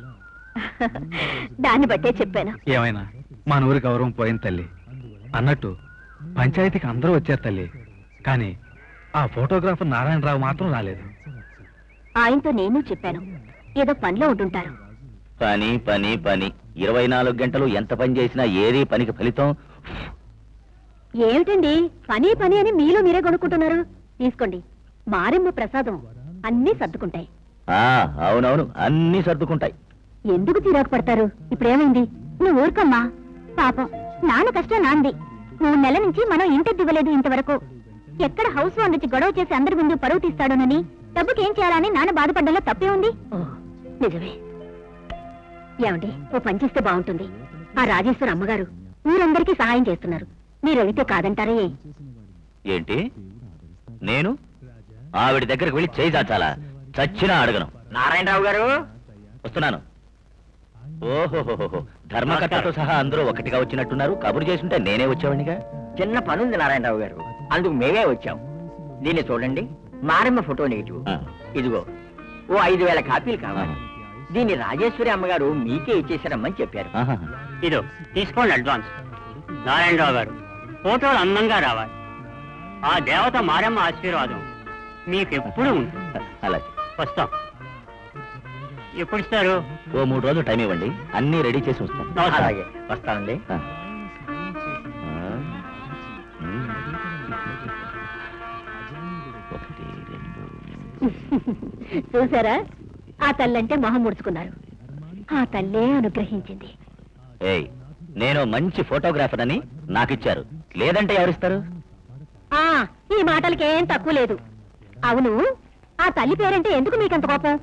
దాన్ని బట్టే చెప్పాను. ఏమైనా మన ఊరి గౌరవం పోయింది తల్లి. అన్నట్టు పంచాయతీకి అందరూ వచ్చారు తల్లి, కానీ ఆ ఫోటోగ్రాఫర్ నారాయణరావు మాత్రం రాలేదు. ఆయనతో నేను చెప్పాను, ఏదో పనిలో ఉంటుంటారు. పని పని పని ఇరవై నాలుగు గంటలు ఎంత పని చేసినా ఏది పనికి ఫలితం. ఏమిటండి పని పని అని మీలో మీరే కొనుక్కుంటున్నారు? తీసుకోండి, మారెమ్మ ప్రసాదం, అన్ని సర్దుకుంటాయి. అవునవును, అన్ని సర్దుకుంటాయి. ఎందుకు తిరాకు పడతారు? ఇప్పుడేమైంది? నువ్వు ఊరుకమ్మా, పాపం నాన్న కష్టం నాంది. మూడు నెలల నుంచి మనం ఇంటెద్దు ఇవ్వలేదు ఇంతవరకు. ఎక్కడ హౌస్ వాన్ నుంచి గొడవ చేసి అందరి ముందు పరువు తీస్తాడోనని డబ్బుకేం చేయాలని నాన్న బాధపడ్డంలో తప్పే ఉంది. నిజమే. ఏమండి, ఓ పని చేస్తే బాగుంటుంది. ఆ రాజేశ్వర అమ్మగారు ఊరందరికీ సహాయం చేస్తున్నారు, మీరు అడిగితే కాదంటారే. ఏంటి, నేను ఆవిడ దగ్గరకు వెళ్ళి చేయి దాచాలా? చచ్చినా అడగను. నారాయణరావు గారు వస్తున్నాను. ఓహోహోహో, ధర్మకర్తతో సహా అందరూ ఒకటిగా వచ్చినట్టున్నారు. కబురు చేస్తుంటే నేనే వచ్చావనిగా. చిన్న పనుంది నారాయణరావు గారు, అందుకు మేమే వచ్చాం. దీన్ని చూడండి, మారమ్మ ఫోటో నెగిటివ్. ఇదిగో ఓ ఐదు వేల కాపీలు కావాలి. దీన్ని రాజేశ్వరి అమ్మగారు మీకే ఇచ్చేసారమ్మని చెప్పారు. ఇదో తీసుకోండి అడ్వాన్స్. నారాయణరావు గారు, ఫోటోలు అందంగా రావాలి. ఆ దేవత మారమ్మ ఆశీర్వాదం మీకు ఎప్పుడు ఉంటుంది. అలాగే వస్తాం. ఎప్పుడు ఇస్తారు? ఓ మూడు రోజులు టైం ఇవ్వండి, అన్ని రెడీ చేసి వస్తాం. అలాగే వస్తామండి. ఒకటి రెండు చూసారా, ఆ తల్లంటే మొహం ముడుచుకున్నారు. ఆ తల్లే అనుగ్రహించింది. ఏయ్, నేను మంచి ఫోటోగ్రాఫర్ అని నాకిచ్చారు, లేదంటే ఎవరిస్తారు? ఆ ఈ మాటలకేం తక్కువ లేదు. అవును, ఆ తల్లి పేరంటే ఎందుకు మీకంత కోపం?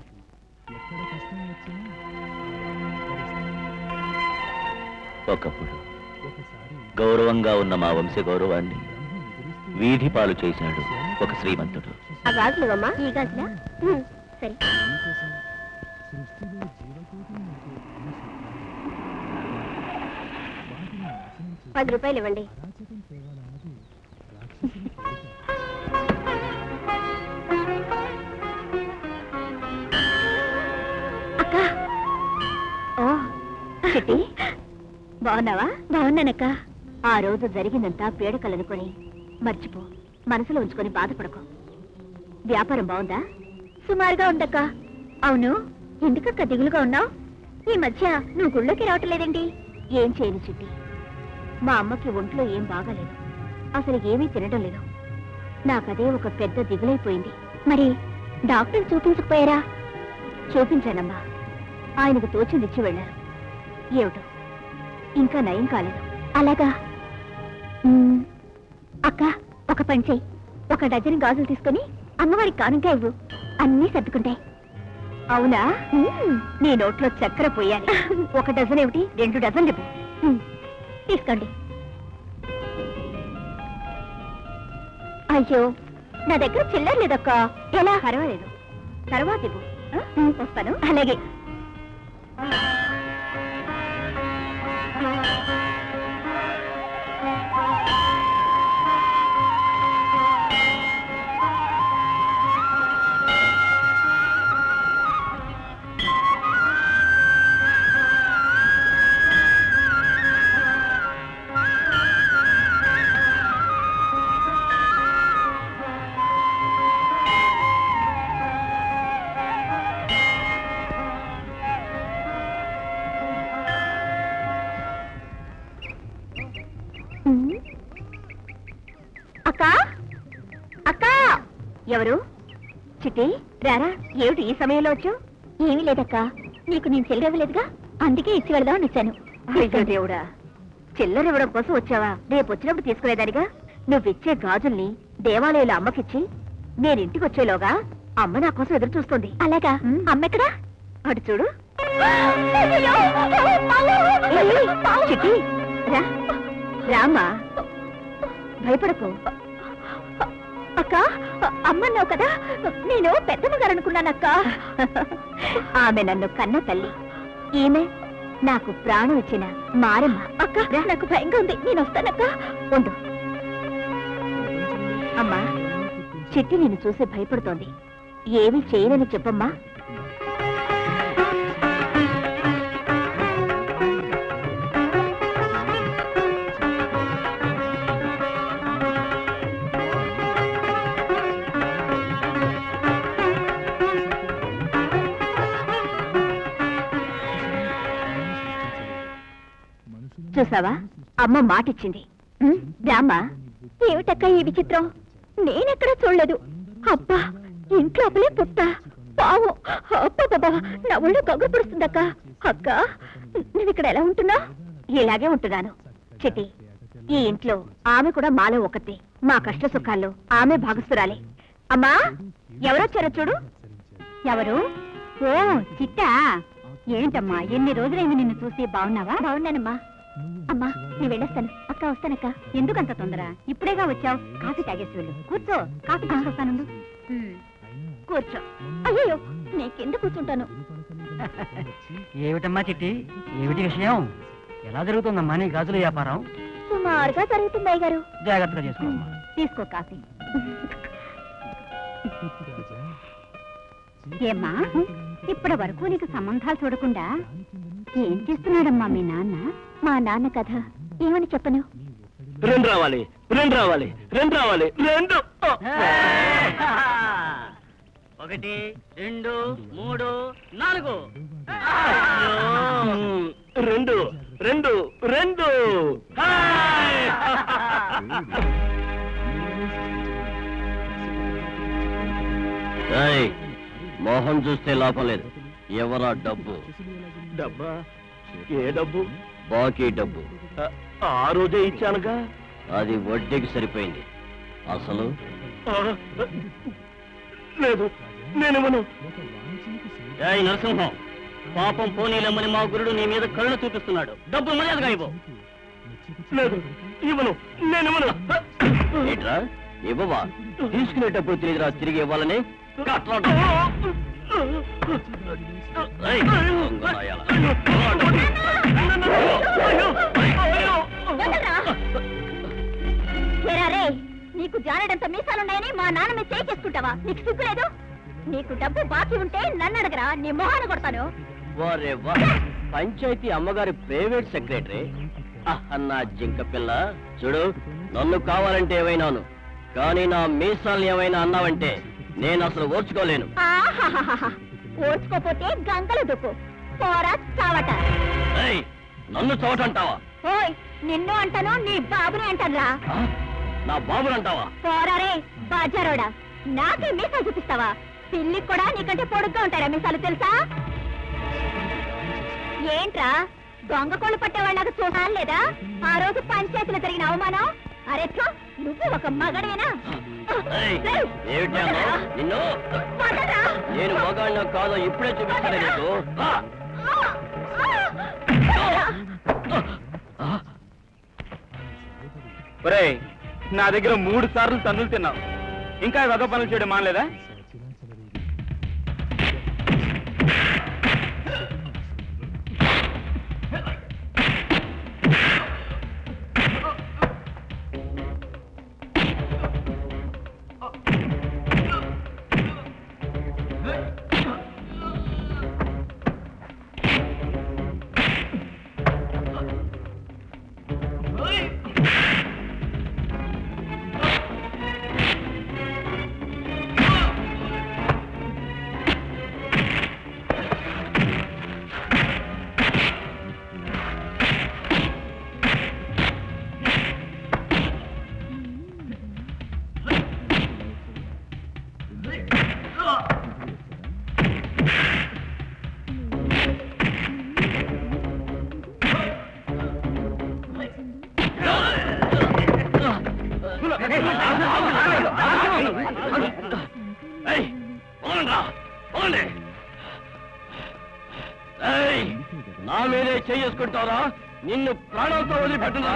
ఒకప్పుడు గౌరవంగా ఉన్న మా వంశ గౌరవాన్ని వీధి పాలు చేశాడు ఒక శ్రీమంతుడు. సరే, పది రూపాయలు ఇవ్వండి. అక్క. ఓ చిట్టి, బాగున్నావా? బాగున్నానక్క. ఆ రోజు జరిగిందంతా పేడకలనుకొని మర్చిపో, మనసులో ఉంచుకొని బాధపడకు. వ్యాపారం బాగుందా? సుమారుగా ఉందక్క. అవును, ఎందుకక్క దిగులుగా ఉన్నావు? ఈ మధ్య నువ్వు గుళ్ళోకి రావట్లేదండి. ఏం చేయను చిట్టి, మా అమ్మకి ఒంట్లో ఏం బాగాలేదు, అసలు ఏమీ తినడం లేదు. నాకదే ఒక పెద్ద దిగులైపోయింది. మరి డాక్టర్ చూపించకపోయారా? చూపించానమ్మా, ఆయనకు తోచింది ఇచ్చి వెళ్ళారు. ఏమిటో ఇంకా నయం కాలేదు. అలాగా అక్క, ఒక పని చెయ్యి, ఒక డజన్ గాజులు తీసుకుని అమ్మవారికి కానుంకా ఇవ్వు, అన్నీ సర్దుకుంటాయి. అవునా? నీ నోట్లో చక్కెర పోయాలి. ఒక డజన్ ఏమిటి, రెండు డజన్ రేపు తీసుకోండి. అయ్యో, నా దగ్గర చిల్లర లేదక్క. ఎలా? పర్వాలేదు, తర్వాత ఇవ్వు. వస్తాను. అలాగే. ఎవరు? చిట్టి రారా, ఏమిటి ఈ సమయంలో వచ్చావు? ఏమీ లేదక్కా, నీకు నేను చెల్లెవ్వలేదుగా, అందుకే ఇచ్చి వెళదామని వచ్చాను. అయ్యో దేవుడా, చిల్లర ఇవ్వడం కోసం వచ్చావా? రేపు వచ్చినప్పుడు తీసుకునేదానిగా. నువ్విచ్చే గాజుల్ని దేవాలయాల అమ్మకిచ్చి నేనింటికి వచ్చేలోగా అమ్మ నా కోసం ఎదురు చూస్తుంది. అలాగా, అమ్మ ఎక్కడా? అటు చూడు. చిట్టి రా, రామా, భయపడకు. అక్క, అమ్మన్నావు కదా, నేను పెద్దమ్మ గారు అనుకున్నానక్క. ఆమె నన్ను కన్న తల్లి, ఈమె నాకు ప్రాణం ఇచ్చిన మారమ్మ. అక్క నాకు భయంగా ఉంది, నేను వస్తానక్క. ఉండు అమ్మా, చిట్టి నేను చూసి భయపడుతోంది, ఏమీ చేయనని చెప్పమ్మా. చూసావా, అమ్మ మాటిచ్చింది. రామా, ఏమిటక్క ఈ విచిత్రం, నేనెక్కడా చూడలేదు. అబ్బా, ఇంట్లో అప్పులే పుట్ట పావు. అబ్బా, నా ఒళ్ళు గగ్గురు పడుస్తుందక్క. అక్క, నువ్వు ఇక్కడ ఎలా ఉంటున్నా? ఇలాగే ఉంటున్నాను చిట్టి. ఈ ఇంట్లో ఆమె కూడా మాలో ఒకటి, మా కష్ట సుఖాల్లో ఆమె భాగస్తురాలి. అమ్మా, ఎవరొచ్చారో చూడు. ఎవరు? ఓ చిట్టా, ఏంటమ్మా ఎన్ని రోజులైంది నిన్ను చూసి. బాగున్నావా? బాగున్నానమ్మా. అమ్మా, నేను వెళ్ళొస్తాను. అక్క వస్తానక్క. ఎందుకంత తొందర? ఇప్పుడేగా వచ్చావు, కాఫీ తాగేసి వెళ్ళు. కూర్చో, కాఫీ తాగొస్తాను. కూర్చో. అయ్యో, నీకెందుకు కూర్చుంటాను? ఏమిటమ్మా చిట్టి, ఏమిటి విషయం? ఎలా జరుగుతుందమ్మా నీ గాజుల వ్యాపారం? సుమారుగా జరుగుతుంది అయ్యగారు. జాగ్రత్తగా చేసుకోమ్మా. తీసుకో కాఫీ. ఏమ్మా, ఇప్పటి వరకు నీకు సంబంధాలు చూడకుండా ఏం చేస్తున్నాడమ్మా మీ నాన్న? మా నాన్న కథ ఏమని చెప్పను. రెండు రావాలి, రెండు రావాలి, రెండు రావాలి, రెండు. ఒకటి, రెండు, మూడు, నాలుగు, రెండు, రెండు, రెండు. మోహన్ చూస్తే లాభం లేదు. ఎవరా డబ్బు? డబ్బా? ఏ డబ్బు? బాకీ డబ్బు. ఆ రోజే ఇచ్చానుగా. అది వడ్డీకి సరిపోయింది. అసలు లేదు, నేనేమను. జై నరసింహం, పాపం పోనీలమ్మని మా గురుడు నీ మీద కరుణ చూపిస్తున్నాడు. డబ్బు మర్యాదగా ఇవ్వు. లేదు, ఇవ్వను, నేనేమను. ఏట్రా ఇవ్వవా? తీసుకునేటప్పుడు తెలియదురా తిరిగి ఇవ్వాలని. నీకు జానడంత మీసాలున్నాయని మా నాన్న మీద చేయి చేసుకుంటావా? నీకు సిగ్గులేదు? నీకు డబ్బు బాకీ ఉంటే నన్ను అడగరా, నీ మొహాన కొడతాను. పంచాయతీ అమ్మగారి ప్రైవేట్ సెక్రటరీ అన్నా జింక పిల్ల. చూడు, నన్ను కావాలంటే ఏమైనాను, కానీ నా మీసాలను ఏమైనా అన్నావంటే నేను అసలు ఓర్చుకోలేను. ఓర్చుకోపోతే గంగలు దుక్కు పోరా చావట. నన్ను చోట అంటావా? ఓయ్, నిన్ను అంటాను, నీ బాబుని అంటానురా. నా బాబుని అంటావా? పోరారే బాజారోడా, నాకే మీసాలు చూపిస్తావా? పిల్లి కూడా నీకంటే పొడుగ్గా ఉంటారా మీసాలు, తెలుసా? ఏంట్రా దొంగ కోళ్ళు పట్టేవాళ్ళకు చూడాలి లేదా? ఆ రోజు పంచాయతీలో జరిగిన అవమానం. అరే నువ్వు ఒక మగడేనా? నేను మగాడినా కాదో ఇప్పుడే చూపిస్తాను నీకు. ఒరేయ్, నా దగ్గర మూడు సార్లు తన్నులు తిన్నావు, ఇంకా వెధవ పనులు చేయడం మానలేదా? చేసుకుంటారా నిన్ను ప్రాణంతో వదిలిపెట్టను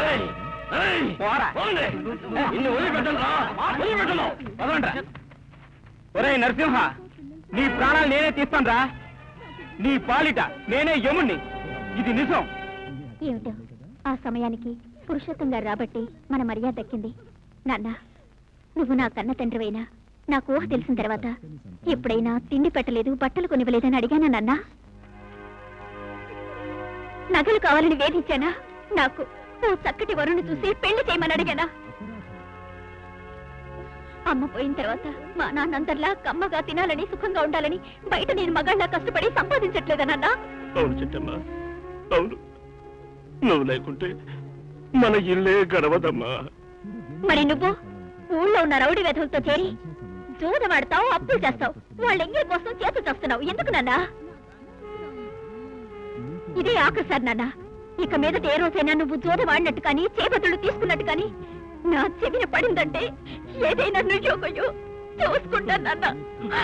నిన్ను వదిలిపెట్టను. ఒరే నరసింహ, నీ ప్రాణాలు నేనే తీస్తాను రా, నీ పాలిట నేనే యముణ్ణి, ఇది నిజం. ఏమిటో ఆ సమయానికి పురుషోత్తం గారు రాబట్టి మన మర్యాద దక్కింది. నాన్న, నువ్వు నా కన్న తండ్రివైనా నాకు ఊహ తెలిసిన తర్వాత ఎప్పుడైనా తిండి పెట్టలేదు, బట్టలు కొనివ్వలేదని అడిగానా నాన్న? నగలు కావాలని వేధించానా? నాకు నువ్వు చక్కటి వరుణ్ణి చూసి పెళ్లి చేయమని అడిగానా? అమ్మ పోయిన తర్వాత మా నాన్నందరిలా కమ్మగా తినాలని సుఖంగా ఉండాలని బయట నేను మగాళ్ళ కష్టపడి సంపాదించట్లేదా నాన్న? అవును చిట్టమ్మా, అవును, నువ్వు లేకుంటే మన ఇల్లే గడవదమ్మా. మరి నువ్వు ఊళ్ళో ఉన్న రౌడీ వెధవులతో చేరి జూదమాడతావు, అప్పులు చేస్తావు, వాళ్ళ ఎంగిలి కోసం చేతులు చేస్తున్నావు, ఎందుకు నాన్న? ఇదే ఆఖరిసారి నాన్న, ఇక మీదట ఏ రోజైనా నువ్వు జూదమాడినట్టు కానీ చేపతులు తీసుకున్నట్టు కానీ నా చెవిన పడిందంటే ఏదైనా నువ్వు చూసుకుంటాను నాన్న.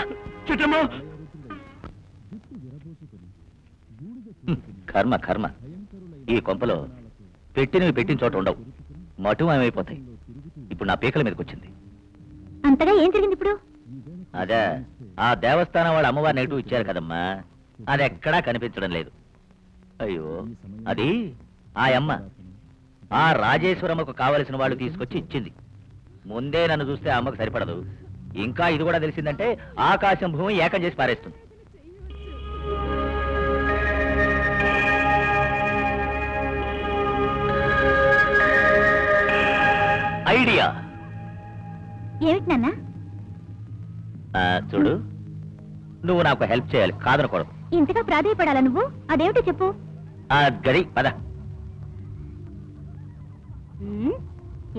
కర్మ కర్మ, ఈ కొంపలో పెట్టినవి పెట్టిన చోట ఉండవు, మటు ఏమైపోతాయి. ఇప్పుడు నా పీకల మీదకి వచ్చింది. అంతగా ఏం జరిగింది ఇప్పుడు? అదే ఆ దేవస్థానం వాళ్ళ అమ్మవారి నెగిటివ్ ఇచ్చారు కదమ్మా, అది ఎక్కడా కనిపించడం లేదు. అయ్యో, అది ఆ అమ్మ ఆ రాజేశ్వరమ్మకు కావలసిన వాళ్ళు తీసుకొచ్చి ఇచ్చింది. ముందే నన్ను చూస్తే ఆ అమ్మకు సరిపడదు, ఇంకా ఇది కూడా తెలిసిందంటే ఆకాశం భూమి ఏకం చేసి పారేస్తుంది. ఐడియా ఏమిటి నాన్న? చూడు, నువ్వు నాకు హెల్ప్ చేయాలి, కాదనకూడదు. ఇంతగా ప్రాధాయపడాలా నువ్వు? అదేమిటో చెప్పు. గడి పద.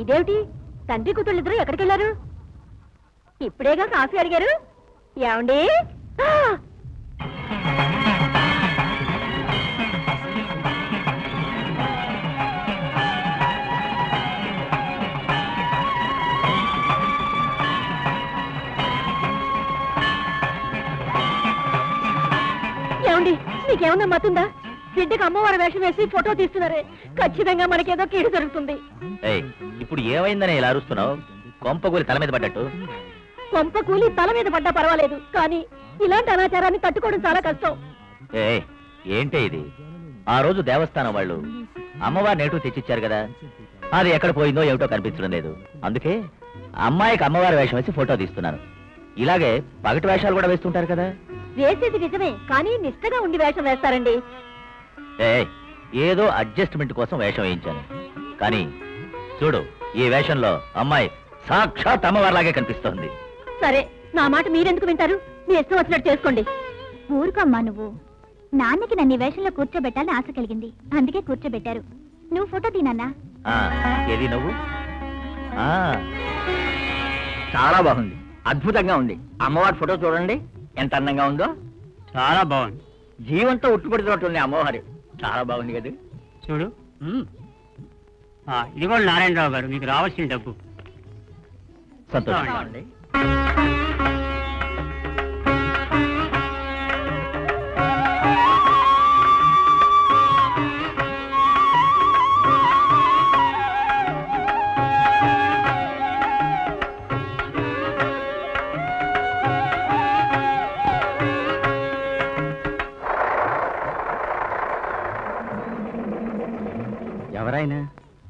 ఇదేమిటి తండ్రి కూతుళ్ళు ఇద్దరు ఎక్కడికి వెళ్ళారు? ఇప్పుడేగా కాఫీ అడిగారు. ఏమండి, ఏమండి, మీకేమన్నా మతుందా? బిడ్డకి అమ్మవారి వేషం వేసి ఫోటో తీస్తున్నారే, ఖచ్చితంగా మనకేదో కీడు జరుగుతుంది. ఇప్పుడు ఏమైందని ఇలా అరుస్తున్నావు? కొంపకూలి తల మీద పడ్డట్టు. కొంపకూలి తల మీద పడ్డా పర్వాలేదు, కానీ ఇలాంటి అనాచారాన్ని తట్టుకోవడం చాలా కష్టం. ఏంటే ఇది? ఆ రోజు దేవస్థానం వాళ్ళు అమ్మవారి నేటు తెచ్చిచ్చారు కదా, అది ఎక్కడ పోయిందో ఏమిటో కనిపించడం లేదు. అందుకే అమ్మాయికి అమ్మవారి వేషం వేసి ఫోటో తీస్తున్నాను. ఇలాగే పగటి వేషాలు కూడా వేస్తుంటారు కదా? వేసేది నిజమే, కానీ నిష్టగా ఉండి వేషం వేస్తారండి. ఏదో అడ్జస్ట్మెంట్ కోసం వేషం వేయించాను, కానీ చూడు, ఈ వేషంలో అమ్మాయి సాక్షాత్ అమ్మవారిలాగే కనిపిస్తోంది. సరే, నా మాట మీరెందుకు వింటారు? మీ ఇష్టం వచ్చినట్టు చేసుకోండి. ఊరుకమ్మా నువ్వు. నాన్నకి నన్ను ఈ వేషంలో కూర్చోబెట్టాలని ఆశ కలిగింది, అందుకే కూర్చోబెట్టారు. నువ్వు ఫోటో తీనన్నా. ఏది నువ్వు? చాలా బాగుంది, అద్భుతంగా ఉంది. అమ్మవారి ఫోటో చూడండి ఎంత అందంగా ఉందో. చాలా బాగుంది, జీవంతో ఉట్టుపడుతున్నట్టుంది అమ్మవారు. చాలా బాగుంది కదా. చూడు, ఇది కూడా నారాయణరావు గారు మీకు రావాల్సిన డబ్బు. సంతోషండి.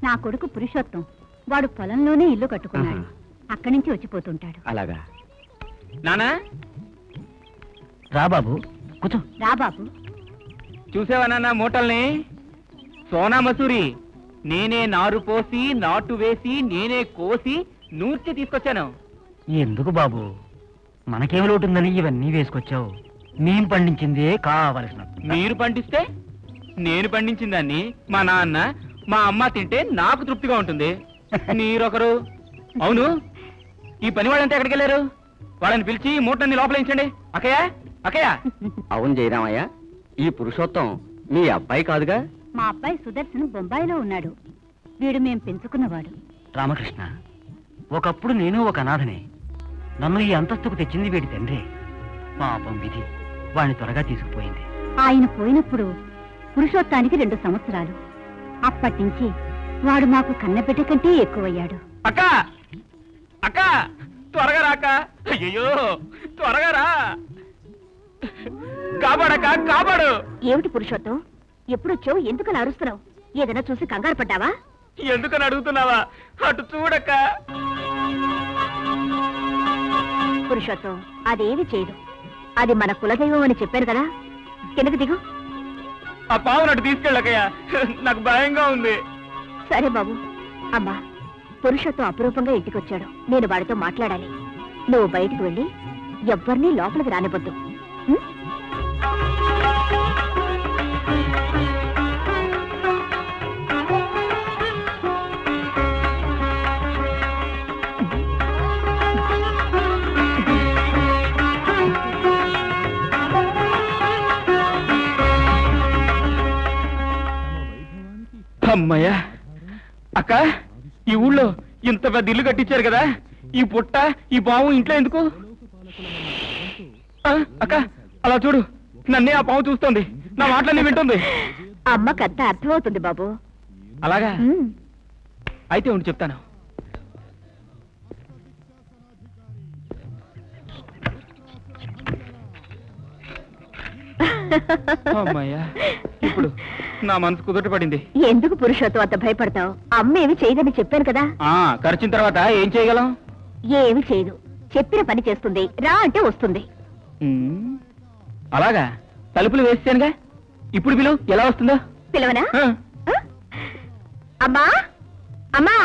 నా కొడుకు పురుషోత్తం, వాడు పొలంలోనే ఇల్లు కట్టుకున్నాడు, అక్కడి నుంచి వచ్చిపోతుంటాడు. అలాగా నానా? రాబాబు కూర్చో. రాబాబు, చూసావా నాన్న మూటల్ని? సోనా మసూరి నేనే నారు పోసి నాటు వేసి నేనే కోసి నూర్చి తీసుకొచ్చాను. ఎందుకు బాబు, మనకేం లోటుందని ఇవన్నీ వేసుకొచ్చావు? నేను పండించిందే కావలసిన. మీరు పండిస్తే నేను పండించిందాన్ని మా నాన్న మా అమ్మ తింటే నాకు తృప్తిగా ఉంటుంది. మీరొకరు. అవును, ఈ పని వాళ్ళంతా ఎక్కడికి వెళ్ళారు? వాళ్ళని పిలిచి మూటని లోపలించండి. అక్కయ్య, అక్కయ్య. అవును జయరామయ్య, ఈ పురుషోత్తం మీ అబ్బాయి కాదుగా? మా అబ్బాయి సుదర్శన్ బొంబాయిలో ఉన్నాడు, వీడు మేము పెంచుకున్నవాడు. రామకృష్ణ, ఒకప్పుడు నేను ఒక అనాథనే. నన్ను ఈ అంతస్తుకు తెచ్చింది వీడి తండ్రి. పాపం విధి వాడిని త్వరగా తీసుకుపోయింది. ఆయన పోయినప్పుడు పురుషోత్తానికి రెండు సంవత్సరాలు. అప్పటి నుంచి వాడు మాకు కన్నబిడ్డ కంటే ఎక్కువయ్యాడు. అక్క అక్క త్వరగా రాక. అయ్యో త్వరగా రా. కాపాడక కాపాడు. ఏమిటి పురుషోత్తం, ఎప్పుడొచ్చావు, ఎందుకని అరుస్తున్నావు? ఏదైనా చూసి కంగారు పడ్డావా? ఎందుకని అడుగుతున్నావా? అటు చూడక. పురుషోత్తం అదేమి చేయదు. అది మన కులదైవం అని చెప్పాను కదా. కిందకి దిగు. ఆ పావునట్టు తీసుకెళ్ళకయ్యా, నాకు భయంగా ఉంది. సరే బాబు. అమ్మా, పురుషోత్తం అపురూపంగా ఇంటికి వచ్చాడు. నేను వాడితో మాట్లాడాలి. నువ్వు బయటకు వెళ్ళి ఎవ్వరినీ లోపలికి రానివ్వద్దు. అమ్మయ్యా అక్క, ఈ ఊళ్ళో ఇంత పెద్ద ఇల్లు కట్టించారు కదా. ఈ పుట్ట ఈ పాము ఇంట్లో ఎందుకు? అక్క అలా చూడు, నన్నే ఆ పాము చూస్తుంది. నా మాటలన్నీ వింటుంది. అమ్మకి అంత అర్థమవుతుంది బాబు. అలాగా అయితే ఉండి చెప్తాను. అమ్మయ్యా, ఇప్పుడు నా మనసు కుదుట పడింది. ఎందుకు పురుషోత్తం అంత భయపడతావు? అమ్మ ఏమి చేయదని చెప్పాను కదా. ఖర్చిన తర్వాత ఏం చేయగలం? ఏమి చేయదు, చెప్పిన పని చేస్తుంది. రా అంటే వస్తుంది. అలాగా, తలుపులు వేస్తానుగా. ఇప్పుడు పిలువు, ఎలా వస్తుందో. పిలవనా? అమ్మా అమ్మా.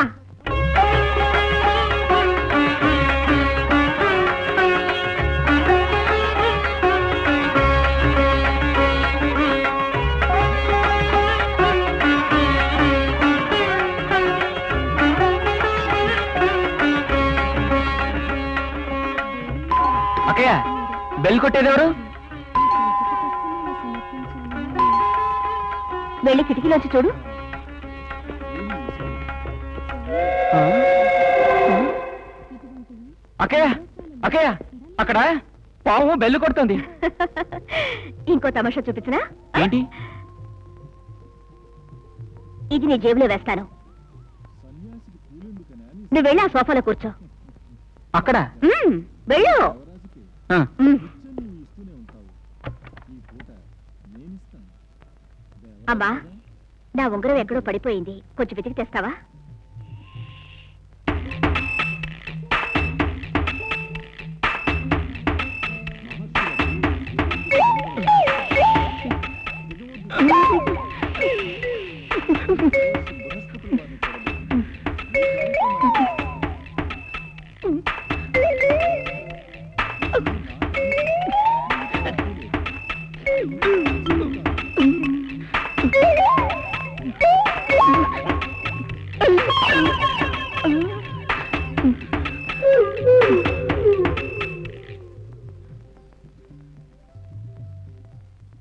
బెల్ కొట్టేదెవరు? వెళ్ళి కిటికీలోంచి చూడు. అక్కయ్య అక్కయ్య, అక్కడ పాము బెల్లు కొడుతుంది. ఇంకో తమాషా చూపించనా? ఏంటి ఇది? నీ జేబులో వేస్తాను. నువ్వు వెళ్ళి ఆ సోఫాలో కూర్చో. అక్కడ వెళ్ళు. అమ్మా, నా ఉంగరం ఎక్కడో పడిపోయింది. కొంచెం వెతికి తెస్తావా?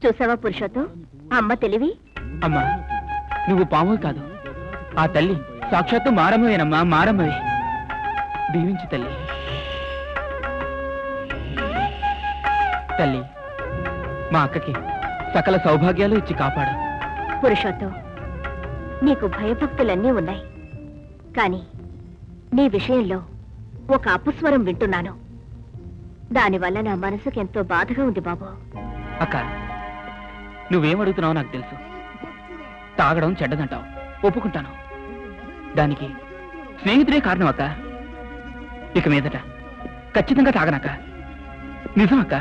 చూసావా పురుషోత్తం, అమ్మ తెలివి. అమ్మా, నువ్వు పాము కాదు, ఆ తల్లి సాక్షాత్తు మారమ్మవేనమ్మా. మారమ్మవి దీవించు తల్లి. తల్లి, మా అక్కకి సకల సౌభాగ్యాలు ఇచ్చి కాపాడు. పురుషోత్తం, నీకు భయభక్తులన్నీ ఉన్నాయి. కానీ నీ విషయంలో ఒక అపస్వరం వింటున్నాను. దానివల్ల నా మనసుకు ఎంతో బాధగా ఉంది బాబు. అక్క, నువ్వేమడుగుతున్నావో నాకు తెలుసు. తాగడం చెడ్డదంటావు, ఒప్పుకుంటాను. దానికి స్నేహితుడే కారణం అక్క. ఇక మీదట ఖచ్చితంగా తాగనక్క. నిజం అక్క,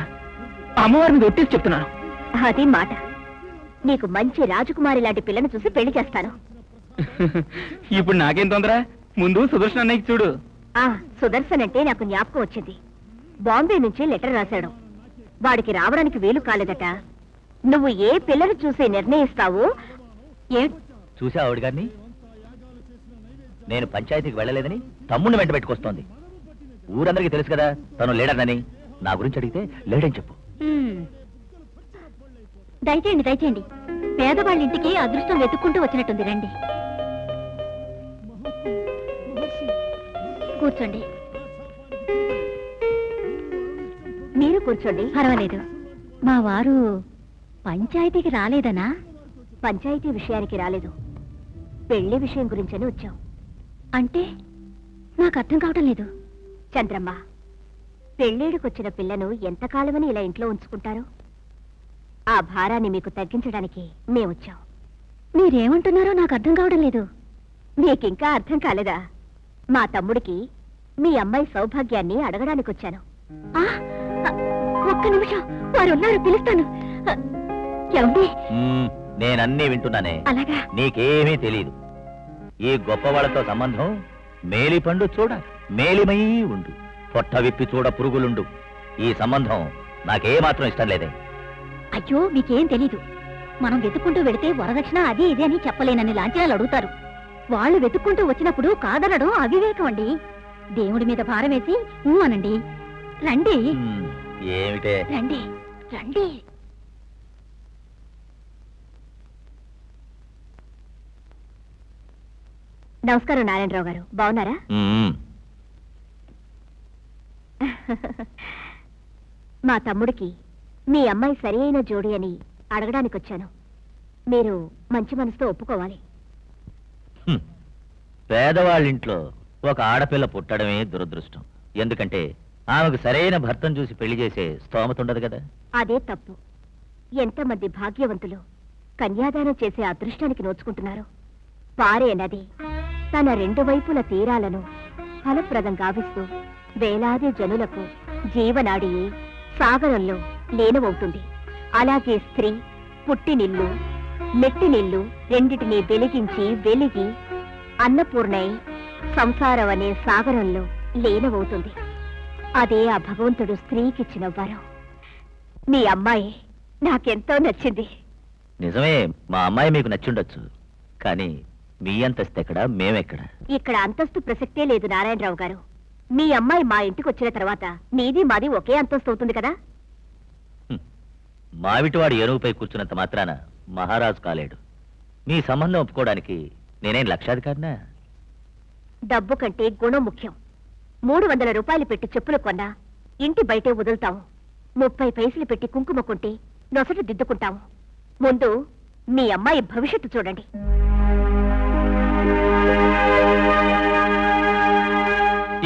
అమ్మవారిని ఒట్టేసి చెప్తున్నాను. అది మాట. నీకు మంచి రాజకుమారి లాంటి పిల్లని చూసి పెళ్లి చేస్తాను. ఇప్పుడు నాకేం తొందర? ముందు సుదర్శన్ అన్నయ్యకి చూడు. సుదర్శన్ అంటే నాకు జ్ఞాపకం వచ్చింది. బాంబే నుంచి లెటర్ రాశాడు. వాడికి రావడానికి వీలు కాలేదట. నువ్వు ఏ పిల్లని చూసి నిర్ణయిస్తావు? చూసా ఆవిడ గారిని? నేను పంచాయతీకి వెళ్ళలేదని తమ్ముడిని వెంట పెట్టుకొస్తోంది. ఊరందరికీ తెలుసు కదా తను లేడర్నని. నా గురించి అడిగితే లేడని చెప్పు. దయచేయండి దయచేయండి, పేదవాళ్ళ ఇంటికి అదృష్టం వెతుక్కుంటూ వచ్చినట్టుంది. రండి కూర్చోండి. మీరు కూర్చోండి. పర్వాలేదు. మా వారు పంచాయతీకి రాలేదనా? పంచాయతీ విషయానికి రాలేదు, పెళ్లి విషయం గురించని వచ్చావు. అంటే నాకు అర్థం కావటం లేదు చంద్రమ్మ. పెళ్ళేడుకొచ్చిన పిల్లను ఎంతకాలమని ఇలా ఇంట్లో ఉంచుకుంటారు? ఆ భారాన్ని మీకు తగ్గించడానికి మేమొచ్చాం. మీరేమంటున్నారో నాకు అర్థం కావడం లేదు. మీకింకా అర్థం కాలేదా? మా తమ్ముడికి మీ అమ్మాయి సౌభాగ్యాన్ని అడగడానికొచ్చాను. ఒక్క నిమిషం, వారు ఉన్నారు, పిలుస్తాను. నేనన్నీ వింటున్నానే, నీకేమీ తెలీదు. ఈ గొప్పవాళ్లతో సంబంధం మేలి పండు చూడ మేలిమై ఉండు, పొట్ట విప్పి చూడ పురుగులుండు. ఈ సంబంధం నాకేమాత్రం ఇష్టం లేదే. అయ్యో, మీకేం తెలీదు. మనం వెతుక్కుంటూ వెడితే వరదక్షిణ అది ఇది అని చెప్పలేనని లాంఛనాలు అడుగుతారు. వాళ్ళు వెతుక్కుంటూ వచ్చినప్పుడు కాదనడం అవివేకం అండి. దేవుడి మీద భారం వేసి అనండి. రండి ఏమిటే, రండి రండి. నమస్కారం నారాయణరావు గారు, బాగున్నారా? మా తమ్ముడికి మీ అమ్మాయి సరి అయిన జోడి అని అడగడానికి వచ్చాను. మీరు మంచి మనసుతో ఒప్పుకోవాలి. పేదవాళ్ళింట్లో ఒక ఆడపిల్ల పుట్టడమే దురదృష్టం. ఎందుకంటే ఆమెకు సరైన భర్తను చూసి పెళ్లి చేసే స్తోమత ఉండదు కదా. అదే తప్పు. ఎంతమంది భాగ్యవంతులు కన్యాదానం చేసే అదృష్టానికి నోచుకుంటున్నారు. పారే నది తన రెండు వైపుల తీరాలను ఫలప్రదం గావిస్తూ వేలాది జనులకు జీవనాడి సాగరంలో లీనమవుతుంది. అలాగే స్త్రీ పుట్టినిల్లు మెట్టినిల్లు రెండిటిని వెలిగించి వెలిగి అన్నపూర్ణై సంసారం అనే సాగరంలో లీనమవుతుంది. అదే ఆ భగవంతుడు స్త్రీకిచ్చిన వరం. మీ అమ్మాయి నాకెంతో నచ్చింది. నిజమే, మా అమ్మాయి మీకు నచ్చుండొచ్చు, కానీ మీ అంతస్తు ఎక్కడ, మేమెక్కడ? ఇక్కడ అంతస్తు ప్రసక్తే లేదు నారాయణరావు గారు. మీ అమ్మాయి మా ఇంటికి వచ్చిన తర్వాత నీది మాది ఒకే అంతస్తు అవుతుంది కదా. మావిటివాడు ఏనుగుపై కూర్చున్నంత మాత్రాన మహారాజు కాలేడు. మీ సంబంధం ఒప్పుకోవడానికి నేనేం లక్షాధికారినా? డబ్బు కంటే గుణం ముఖ్యం. మూడు వందల రూపాయలు పెట్టి చెప్పులు కొన్నా ఇంటి బయటే వదులుతాం. ముప్పై పైసలు పెట్టి కుంకుమ కొంటే నొసట దిద్దుకుంటాము. ముందు మీ అమ్మాయి భవిష్యత్తు చూడండి.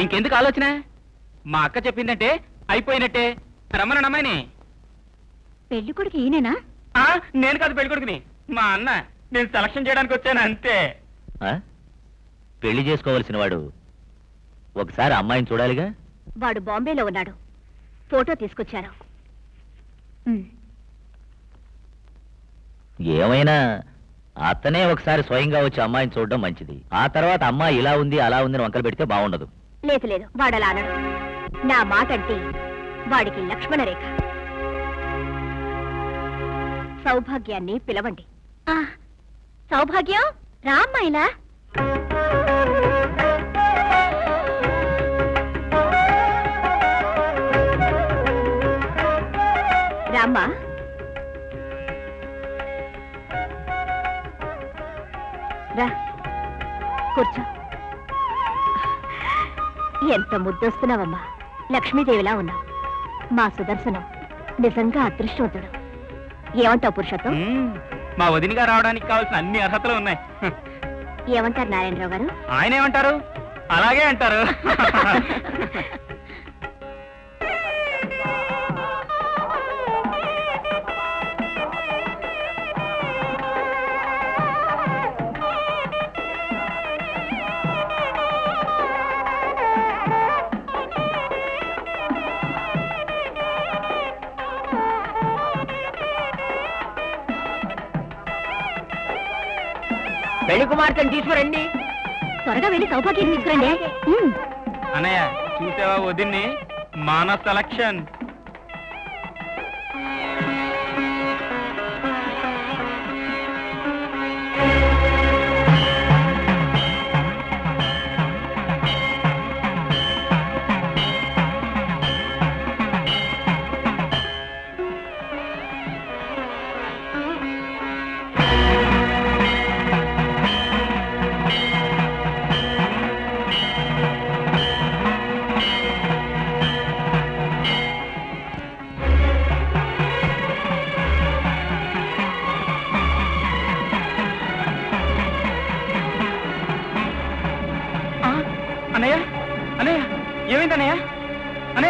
ఇంకెందుకు ఆలోచన? మా అక్క చెప్పిందంటే అయిపోయినట్టే. రమ్మన అమ్మాయిని. పెళ్ళికొడుకు ఈయనేనా? నేను కాదు పెళ్ళికొడుకుని, మా అన్న. నేను సెలక్షన్ చేయడానికి వచ్చాను అంతే. పెళ్లి చేసుకోవలసిన వాడు ఒకసారి అమ్మాయిని చూడాలిగా. వాడు బాంబేలో ఉన్నాడు, ఫోటో తీసుకొచ్చాను. ఏమైనా అతనే ఒకసారి స్వయంగా వచ్చి అమ్మాయిని చూడడం మంచిది. ఆ తర్వాత అమ్మాయి ఇలా ఉంది అలా ఉంది వంకలు పెడితే బాగుండదు. లేదు లేదు, వాడలా అనడు. నా మాట అంటే వాడికి లక్ష్మణ రేఖ. సౌభాగ్యాన్ని పిలవండి. సౌభాగ్యం రామ్మాయిలా. రామ్మా, రా కూర్చో. ఎంత ముద్దొస్తున్నావమ్మా, లక్ష్మీదేవిలా ఉన్నావు. మా సుదర్శనం నిజంగా అదృష్టవంతుడు. ఏమంటావు పురుషోత్తం? మా వదినగా రావడానికి కావాల్సిన అన్ని అర్హతలు ఉన్నాయి. ఏమంటారు నారాయణరావు గారు? ఆయన ఏమంటారు? అలాగే అంటారు. పెళ్లి కుమార్తెను తీసుకురండి. త్వరగా వెళ్ళి సౌభాగ్యం తీసుకురండి. అన్నయ్య చూసావా వదిన్ని, మాన సెలక్షన్. పని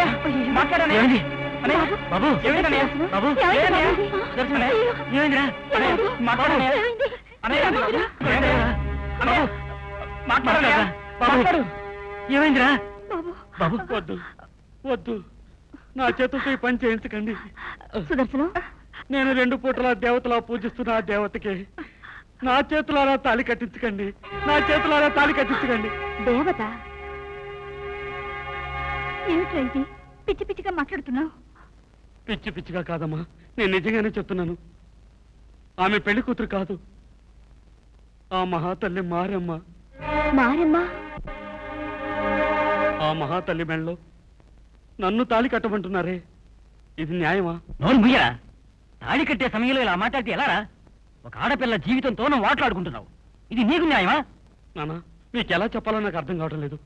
చేయించకండి సుదర్శనం. నేను రెండు పూటల దేవతలా పూజిస్తున్న ఆ దేవతకి నా చేతులారా తాళి కట్టించకండి, నా చేతులారా తాళి కట్టించకండి. దేవత ఏమిటి పిచ్చి పిచ్చిగా మాట్లాడుతున్నావు? పిచ్చి పిచ్చిగా కాదమ్మా, నేను నిజంగానే చెప్తున్నాను. ఆమె పెళ్లి కూతురు కాదు, ఆ మహాతల్లి మారమ్మ. మారమ్మ? ఆ మహాతల్లి మెళ్ళలో నన్ను తాళి కట్టమంటున్నారే, ఇది న్యాయమా? నోరుమయ్యా, తాళి కట్టే సమయంలో ఇలా మాట్లాడితే ఎలారా? ఒక ఆడపిల్ల జీవితంతో నువ్వు వాట్లాడుకుంటున్నావు, ఇది నీకు న్యాయమా? నానా, మీకు ఎలా చెప్పాలో నాకు అర్థం కావటం లేదు.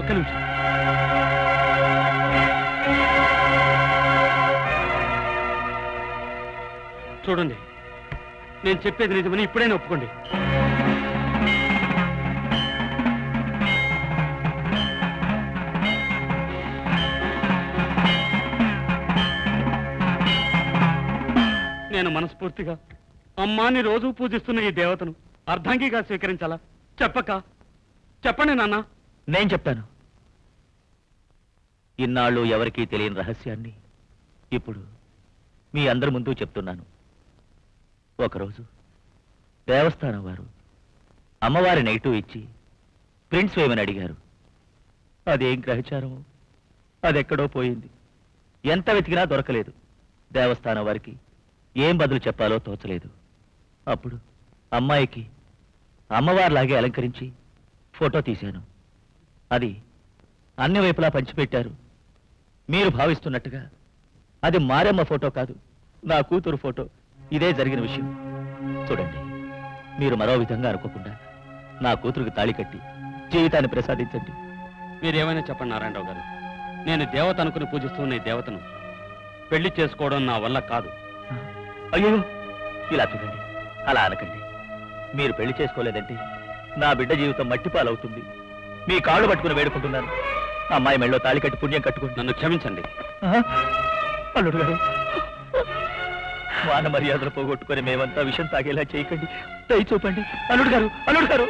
ఒక్క నిమిషం. చూడండి, నేను చెప్పేది నిజమని ఇప్పుడైనా ఒప్పుకోండి. నేను మనస్ఫూర్తిగా అమ్మాని రోజు పూజిస్తున్న ఈ దేవతను అర్ధాంగిగా స్వీకరించాలా? చెప్పక చెప్పండి నాన్న. నేను చెప్తాను. ఇన్నాళ్ళు ఎవరికీ తెలియని రహస్యాన్ని ఇప్పుడు మీ అందరి ముందు చెప్తున్నాను. ఒకరోజు దేవస్థానం వారు అమ్మవారి నెగిటివ్ ఇచ్చి ప్రింట్స్ వేయమని అడిగారు. అదేం గ్రహచారమో, అదెక్కడో పోయింది. ఎంత వెతికినా దొరకలేదు. దేవస్థానం వారికి ఏం బదులు చెప్పాలో తోచలేదు. అప్పుడు అమ్మాయికి అమ్మవారిలాగే అలంకరించి ఫోటో తీశాను. అది అన్ని వైపులా పంచిపెట్టారు. మీరు భావిస్తున్నట్టుగా అది మారమ్మ ఫోటో కాదు, నా కూతురు ఫోటో. ఇదే జరిగిన విషయం. చూడండి, మీరు మరో విధంగా అనుకోకుండా నా కూతురుకి తాళి కట్టి జీవితాన్ని ప్రసాదించండి. మీరేమైనా చెప్పండి నారాయణరావు గారు, నేను దేవత అనుకుని పూజిస్తున్న ఈ దేవతను పెళ్లి చేసుకోవడం నా వల్ల కాదు. అయ్యో, ఇలా చూడండి, అలా అనకండి. మీరు పెళ్లి చేసుకోలేదంటే నా బిడ్డ జీవితం మట్టిపాలవుతుంది. మీ కాళ్ళు పట్టుకుని వేడుకుంటున్నాను. అమ్మాయి మెళ్ళో తాళి కట్టి పుణ్యం కట్టుకుంటు. నన్ను క్షమించండి అల్లుడు గారు, వాన మర్యాదలు పోగొట్టుకుని మేమంతా విషం తాగేలా చేయకండి. దయ చూపండి అల్లుడు గారు. అల్లుడు గారు,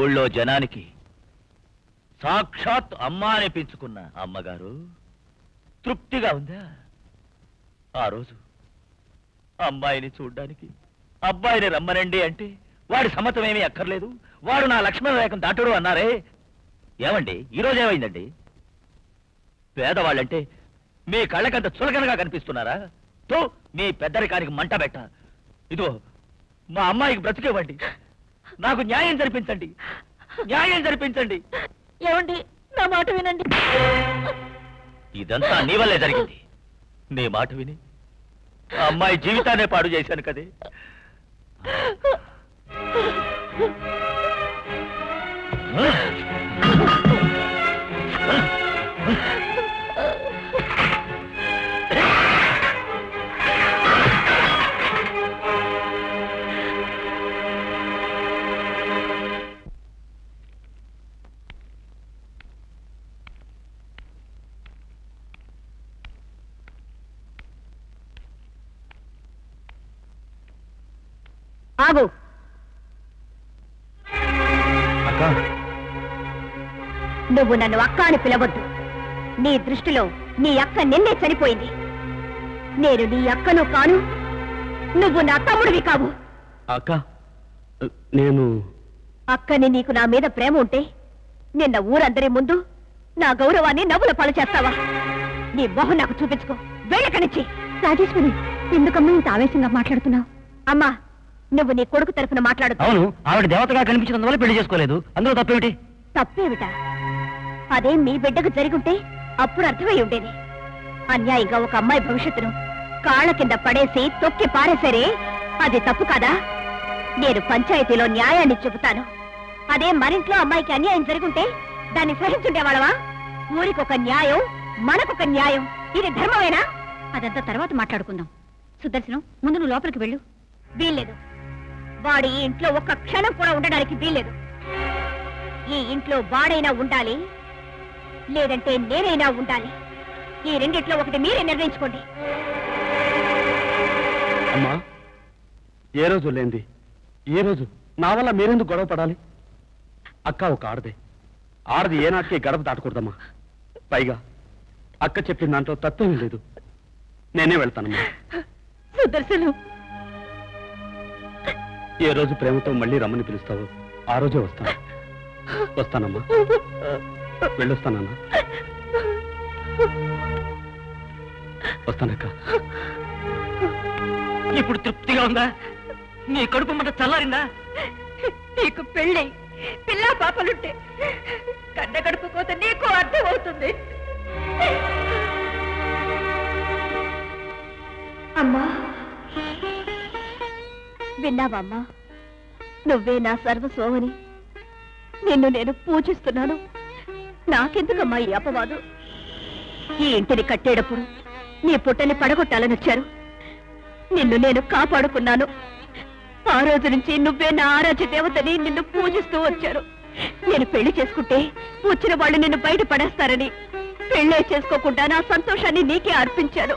ఊళ్ళో జనానికి సాక్షాత్ అమ్మ అనిపించుకున్న అమ్మగారు తృప్తిగా ఉందా? ఆ రోజు అమ్మాయిని చూడ్డానికి అబ్బాయిని రమ్మనండి అంటే వాడి సమ్మతమేమీ అక్కర్లేదు, వాడు నా లక్ష్మణ రేఖను దాటడు అన్నారే. ఏమండి, ఈరోజు ఏమైందండి? పేదవాళ్ళంటే మీ కళ్ళకంత చులకనగా కనిపిస్తున్నారా? తో మీ పెద్దరికానికి మంట పెట్ట. ఇదో మా అమ్మాయికి బ్రతికేవ్వండి, నాకు న్యాయం జరిపించండి, న్యాయం జరిపించండి. ఏమండి, నా మాట వినండి. ఇదంతా నీ వల్లే జరిగింది. నీ మాట విని అమ్మాయి జీవితాన్నే పాడు చేశాను కదే. ఆగు అక్క, నువ్వు నన్ను అక్క అని పిలవద్దు. నీ దృష్టిలో నీ అక్క నిన్నే చనిపోయింది. నేను నీ అక్కను కాను, నువ్వు నా తమ్ముడివి కావు. అక్క, నేను అక్కని నీకు నా మీద ప్రేమ ఉంటే నిన్న ఊరందరి ముందు నా గౌరవాన్ని నవ్వుల పాలు చేస్తావా? నీ మొహం నాకు చూపించుకో, వేళకనిచ్చి. రాజేశ్వరి, ఎందుకమ్మా ఇంత ఆవేశంగా మాట్లాడుతున్నావు? అమ్మా, నువ్వు నీ కొడుకు తరఫున మాట్లాడు. అవును, ఆవిడ దేవతగా కనిపించినందువల్ల పెళ్లి చేసుకోలేదు, అందులో తప్పేమిటి? తప్పేమిటా? అదే మీ బిడ్డకు జరిగుంటే అప్పుడు అర్థమై ఉండేది. అన్యాయంగా ఒక అమ్మాయి భవిష్యత్తును కాళ్ళ కింద పడేసి తొక్కి పారేసరే, అది తప్పు కాదా? నేను పంచాయతీలో న్యాయాన్ని చెబుతాను. అదే మరింట్లో అమ్మాయికి అన్యాయం జరుగుంటే దాన్ని సహించుండేవాళ్ళవా? ఊరికొక న్యాయం, మనకొక న్యాయం, ఇది ధర్మమేనా? అదంతా తర్వాత మాట్లాడుకుందాం. సుదర్శనం, ముందు నువ్వు లోపలికి వెళ్ళు. వీల్లేదు, వాడి ఈ ఇంట్లో ఒక్క క్షణం కూడా ఉండడానికి వీల్లేదు. ఈ ఇంట్లో వాడైనా ఉండాలి, లేదంటే నేనైనా ఉండాలి. ఈ రెండిట్లో ఒకటి మీరే నిర్ణయించుకోండి. అమ్మా, ఏ రోజు లేంది ఏ రోజు నా వల్ల మీరెందుకు గొడవ పడాలి? అక్క ఒక ఆడదే, ఆడది ఏనాటికి గడప దాటకూడదమ్మా. పైగా అక్క చెప్పిన దాంట్లో తత్వం లేదు. నేనే వెళ్తానమ్మా. సుదర్శనం, ఏ రోజు ప్రేమతో మళ్ళీ రమ్మని పిలుస్తావో ఆ రోజే వస్తాను. వస్తానమ్మా, వెళ్ళొస్తానన్నా. వస్తానక్క. ఇప్పుడు తృప్తిగా ఉందా? నీ కడుపు మంట చల్లారిందా? నీకు పెళ్ళి పిల్ల పాపలుంటే కన్న కడుపు కోత నీకు అర్థం అవుతుంది. అమ్మా, విన్నావా అమ్మా? నువ్వే నా సర్వస్వమని నిన్ను నేను పూజిస్తున్నాను. నాకెందుకమ్మా ఈ అపవాదు? ఈ ఇంటిని కట్టేటప్పుడు నీ పుట్టని పడగొట్టాలని వచ్చారు. నిన్ను నేను కాపాడుకున్నాను. ఆ రోజు నుంచి నువ్వే నా ఆరాధ్య దేవతని, నిన్ను పూజిస్తూ వచ్చారు. నేను పెళ్లి చేసుకుంటే వచ్చిన వాళ్ళు నిన్ను బయట పడేస్తారని పెళ్లే చేసుకోకుండా నా సంతోషాన్ని నీకే అర్పించాను.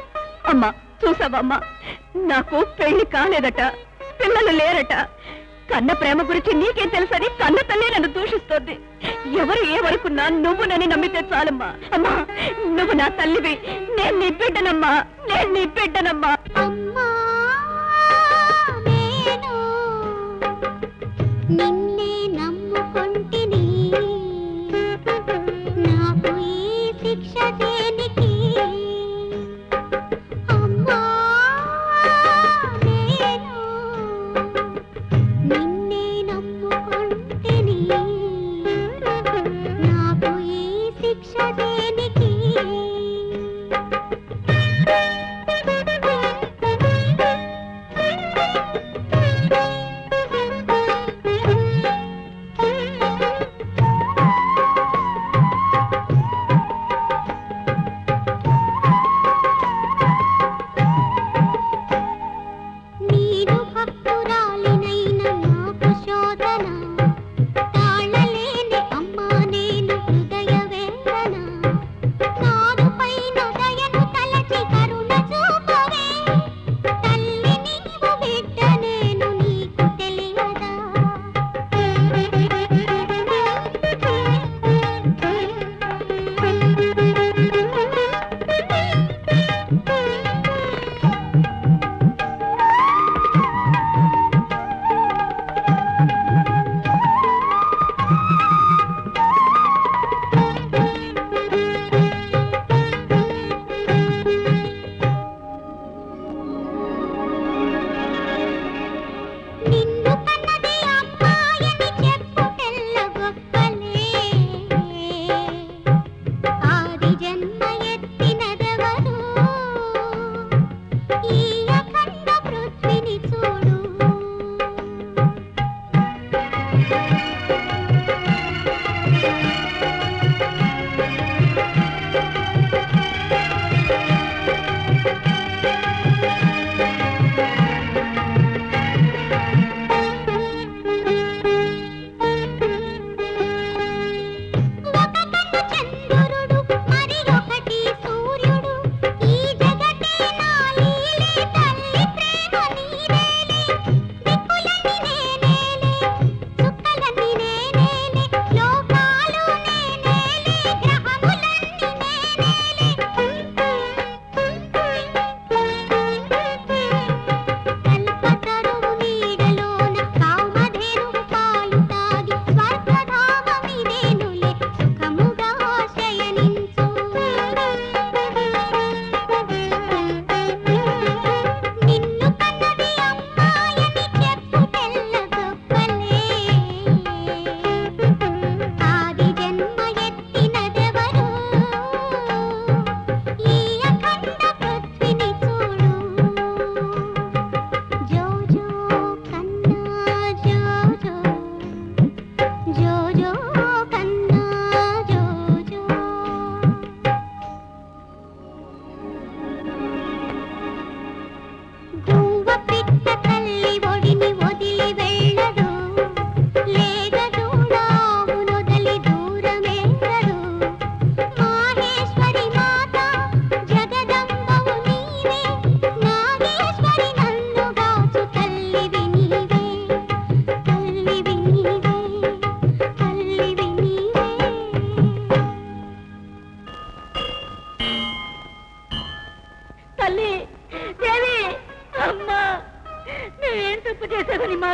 అమ్మా చూసావమ్మా, నాకు పెళ్లి కాలేదట, పిల్లలు లేరట. కన్న ప్రేమ గురించి నీకేం తెలుసని కన్న తల్లి నన్ను దూషిస్తోంది. ఎవరు ఏమనుకున్నా నువ్వు నన్ను నమ్మితే చాలమ్మా. అమ్మా, నువ్వు నా తల్లివి, నేను నీ బిడ్డనమ్మా, నేను నీ బిడ్డనమ్మా. నిన్నే నమ్ముకుంటిని, నాకు ఈ శిక్ష దేనికి? అమ్మా నేను నిన్నే నమ్ముకుంటిని, నాకు ఈ శిక్ష దేనికి?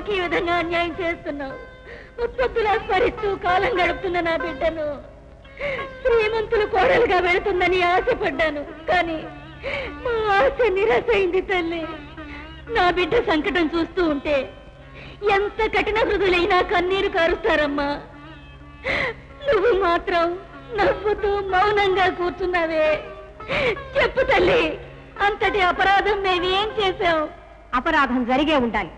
ఎందుకు ఈ విధంగా అన్యాయం చేస్తున్నావు? ముత్తద్దులా స్మరిస్తూ కాలం గడుపుతున్న నా బిడ్డను శ్రీమంతుల కోడలుగా వెళుతుందని ఆశపడ్డాను, కానీ మా ఆశ నిరాశైంది తల్లి. నా బిడ్డ సంకటం చూస్తూ ఉంటే ఎంత కఠిన హృదయులైనా కన్నీరు కారుస్తారమ్మా. నువ్వు మాత్రం నవ్వుతూ మౌనంగా కూర్చున్నావే. చెప్పు తల్లి, అంతటి అపరాధం మేమేం చేశాం? అపరాధం జరిగే ఉండాలి.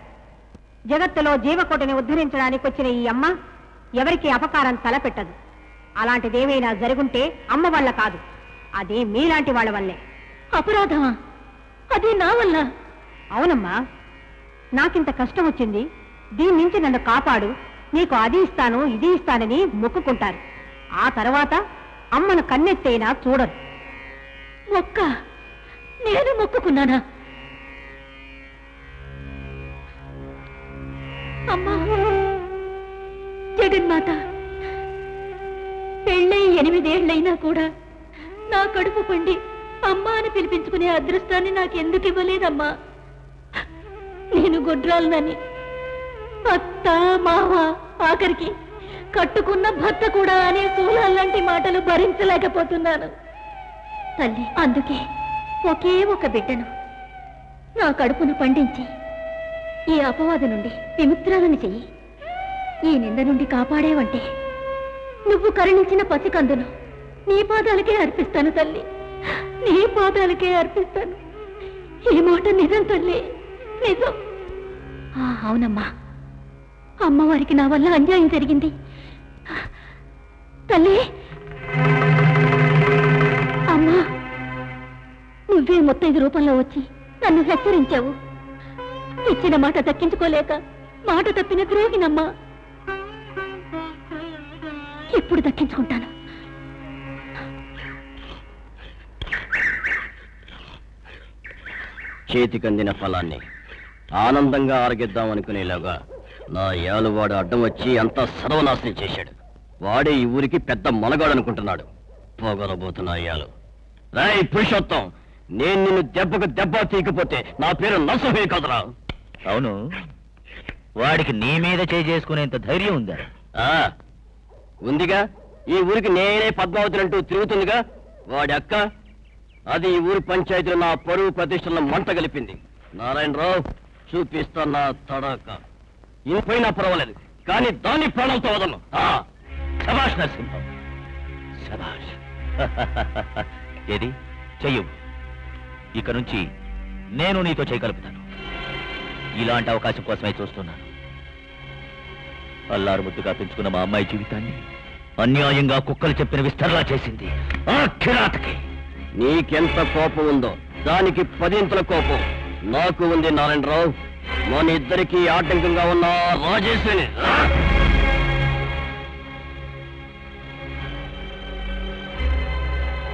జగత్తులో జీవకోటిని ఉద్ధరించడానికి వచ్చిన ఈ అమ్మ ఎవరికి అపకారం తలపెట్టదు. అలాంటిదేమైనా జరుగుంటే అమ్మ వల్ల కాదు, అది మీలాంటి వాళ్ళ వల్లే. అపరాధమా? అది నా వల్ల? అవునమ్మా, నాకింత కష్టం వచ్చింది, దీని నుంచి నన్ను కాపాడు, నీకు అది ఇస్తాను ఇది ఇస్తానని మొక్కుకుంటారు. ఆ తర్వాత అమ్మను కన్నెత్తైనా చూడరు. మొక్క నేను మొక్కుకున్నానా? అమ్మా జగన్మాత, పెళ్ళై ఎనిమిదేళ్లైనా కూడా నా కడుపు పండి అమ్మ అని పిలిపించుకునే అదృష్టాన్ని నాకెందుకు ఇవ్వలేదమ్మా? నేను గొడ్రాలనని, అత్త మావ, ఆఖరికి కట్టుకున్న భర్త కూడా అనే సూలాలాంటి మాటలు భరించలేకపోతున్నాను తల్లి. అందుకే ఒకే ఒక బిడ్డను నా కడుపును పండించి ఈ అపవాదు నుండి విముక్తురాలను చెయ్యి. ఈ నింద నుండి కాపాడేవంటే నువ్వు కరుణించిన పసికందును నీ పాదాలకే అర్పిస్తాను తల్లి, నీ పాదాలకే అర్పిస్తాను. ఈ మాట నిజం తల్లి, నిజం. అవునమ్మా, అమ్మవారికి నా వల్ల అన్యాయం జరిగింది తల్లి. అమ్మా, నువ్వే ముత్తైదు రూపంలో వచ్చి నన్ను హెచ్చరించావు. ఇచ్చిన మాట దక్కించుకోలేక మాట తప్పిన ద్రోహినమ్మా. ఇప్పుడు దక్కించుకుంటాను. చేతికందిన ఫలాన్ని ఆనందంగా ఆరగిద్దాం అనుకునేలాగా నా ఏలువాడు అడ్డం వచ్చి అంతా సర్వనాశనం చేశాడు. వాడే ఈ ఊరికి పెద్ద మొలగాడు అనుకుంటున్నాడు. పోగొరబోతున్నా ఏలు. రాయ్ పురుషోత్తం, నేను నిన్ను దెబ్బకు దెబ్బ తీయకపోతే నా పేరు నరసింహే కదరా. అవును, వాడికి నీ మీద చేసుకునేంత ధైర్యం ఉందా? ఉందిగా. ఈ ఊరికి నేనే పద్మావతినంటూ తిరుగుతుందిగా వాడి అక్క. అది ఈ ఊరు పంచాయతీలో నా పరువు ప్రతిష్టలను మంట కలిపింది. నారాయణరావు, చూపిస్తా నా తడక. ఇనిపోయినా పర్వాలేదు, కానీ దాని ప్రాణంతో వదలను. శభాష్ నరసింహం, శభాష్. ఏది చెయ్యు, ఇక నుంచి నేను నీతో చేయగలుగుతాను. ఇలాంటి అవకాశం కోసమే చూస్తున్నాను. అల్లారు ముద్దుగా పెంచుకున్న మా అమ్మాయి జీవితాన్ని అన్యాయంగా కుక్కలు చెప్పిన విస్తరణ చేసింది ఆ కిరాతకి. నీకెంత కోపం ఉందో దానికి పదింతల కోపం నాకు ఉంది నారాయణరావు. మన ఇద్దరికీ ఆటంకంగా ఉన్న రాజేశ్వరి.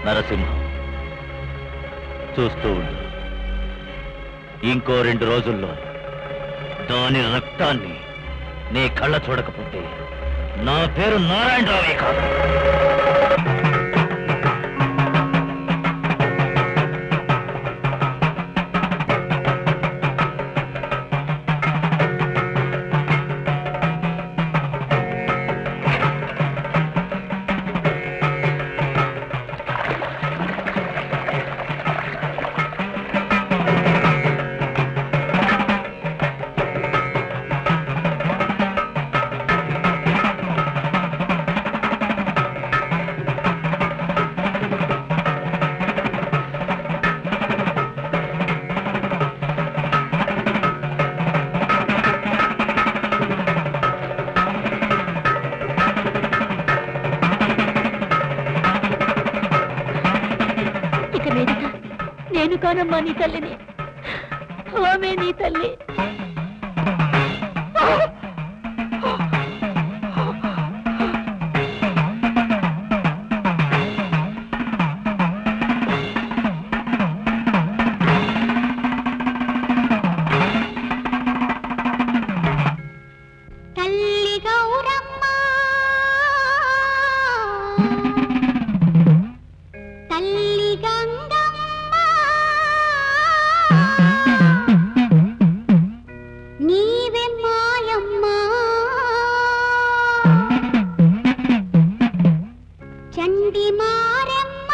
నరసింహ, చూస్తూ ఉండు, ఇంకో రెండు రోజుల్లో దాని రక్తాన్ని నీ కళ్ళ చూడకపోతే నా పేరు నారాయణరావే కాదు. కానమ్మా నీ తల్లిని, ఆమె నీ తల్లి. నీవే మాయ சண்டி மாரம்மா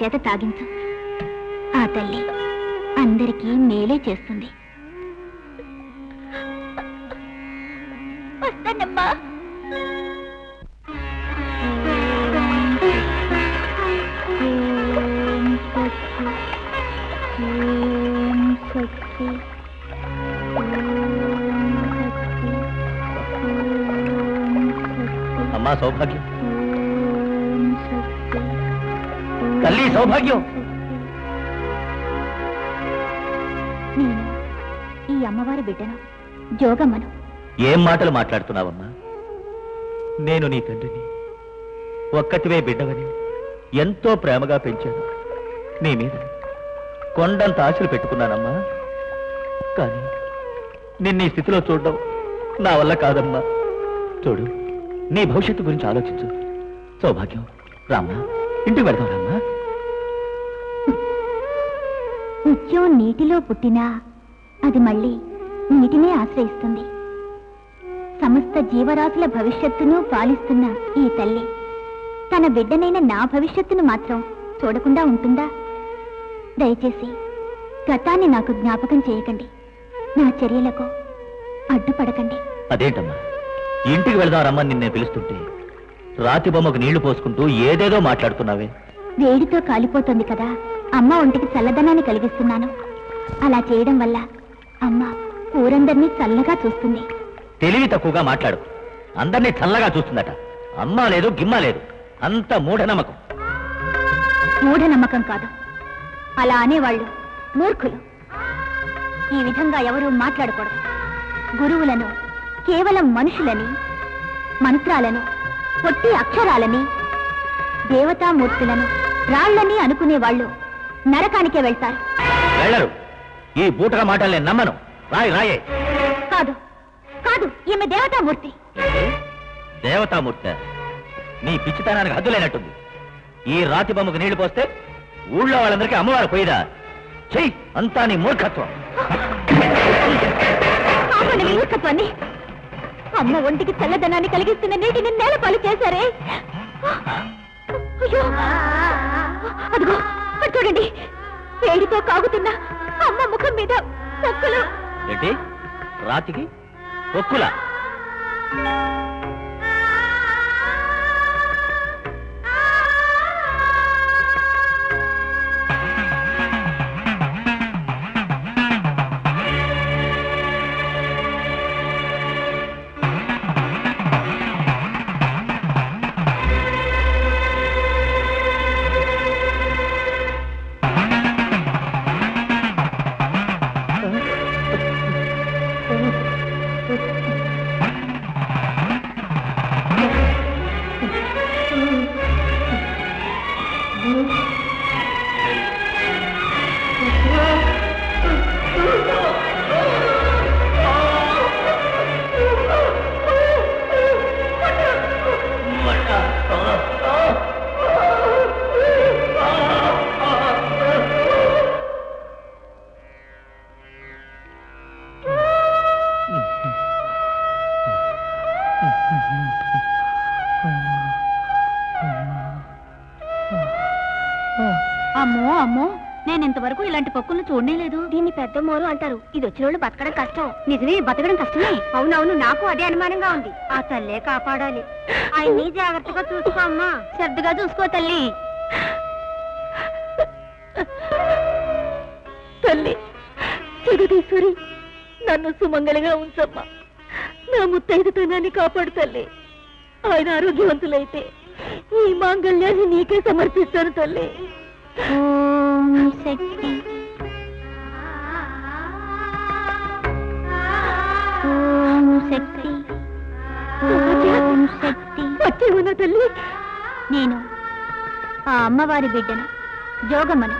చేత తాగించు. ఆ తల్లి అందరికీ మేలే చేస్తుంది. వస్తానమ్మా. ఓం పచ్చ सौभाग्य तल्ली सौभाग्य अम्मवार बिड्डनु जोगम्मनु ఏం మాటలు మాట్లాడుతున్నావమ్మా? నేను నీ తండ్రిని, ఒక్కటివే బిడ్డవని ఎంతో ప్రేమగా పెంచాను. నీ మీద కొండంత ఆశలు పెట్టుకున్నానమ్మా. కానీ నిన్ను ఈ స్థితిలో చూడడం నా వల్ల కాదమ్మా. చూడు, నీ భవిష్యత్తు గురించి ఆలోచించు. సౌభాగ్యం, రామ్మా, ఇంటికి వెళ్దాం రామ్మా. ముత్యం నీటిలో పుట్టినా అది మళ్ళీ నీటినే ఆశ్రయిస్తుంది. సమస్త జీవరాశుల భవిష్యత్తును పాలిస్తున్న ఈ తల్లి తన బిడ్డనైన నా భవిష్యత్తును మాత్రం చూడకుండా ఉంటుందా? దయచేసి గతాన్ని నాకు జ్ఞాపకం చేయకండి, నా చర్యలకు అడ్డుపడకండి. అదేంటమ్మా, ఇంటికి వెళ్దాం రమ్మని నిన్నే పిలుస్తుంటే రాతి బొమ్మకు నీళ్లు పోసుకుంటూ ఏదేదో మాట్లాడుతున్నావే. వేడితో కాలిపోతుంది కదా అమ్మ, ఒంటికి చల్లదనాన్ని కలిగిస్తున్నాను. అలా చేయడం వల్ల అమ్మ ఊరందరినీ చల్లగా చూస్తుంది. తెలివి తక్కువగా మాట్లాడు. అందరినీ చల్లగా చూస్తుందట. అమ్మ లేదు, గిమ్మ లేదు, అంత మూఢనమ్మకం. మూఢనమ్మకం కాదు, అలా అనేవాళ్ళు మూర్ఖులు. ఈ విధంగా ఎవరూ మాట్లాడకూడదు. గురువులను కేవలం మనుషులని, మంత్రాలను పొట్టి అక్షరాలని, దేవతామూర్తులను రాళ్లని అనుకునే వాళ్ళు నరకానికే వెళ్తారు. వెళ్ళరు. ఈ బూటల మాటలు నేను నమ్మను. రాయి రాయే కాదు కాదు, ఈమె దేవతామూర్తి. దేవతామూర్తి? నీ పిచ్చితనానికి హద్దులేనట్టుంది. ఈ రాతి బొమ్మకు నీళ్లు పోస్తే ఊళ్ళో వాళ్ళందరికీ అమ్మవారు పోయిదా? చెయ్యి, అంతా నీ మూర్ఖత్వం. మూర్ఖత్వాన్ని, అమ్మ ఒంటికి చల్లదనాన్ని కలిగిస్తున్న నీటిని నేలపాలు చేశారే. అదిగో చూడండి, వేడితో కాగుతున్న అమ్మ ముఖం మీద పొక్కులు. ఏంటి రాతికి ఒక్కులా? మోరు అంటారు. ఇది వచ్చిన వాళ్ళు బతకడం కష్టం. నిజమే, బతకడం కష్టమే. అవునవును, నాకు అదే అనుమానంగా ఉంది. ఆ తల్లే కాపాడాలి. ఆయన్ని జాగ్రత్తగా చూసుకో అమ్మా. శ్రద్ధగా చూసుకో తల్లి. తల్లి జగదీశ్వరి, నన్ను సుమంగళిగా ఉంచమ్మా. నా ముత్తైదుతనాన్ని కాపాడు తల్లి. ఆయన ఆరోగ్యవంతులైతే ఈ మాంగళ్యాన్ని నీకే సమర్పిస్తాను తల్లి. తల్లి, నేను ఆ అమ్మవారి బిడ్డను జోగమ్మను.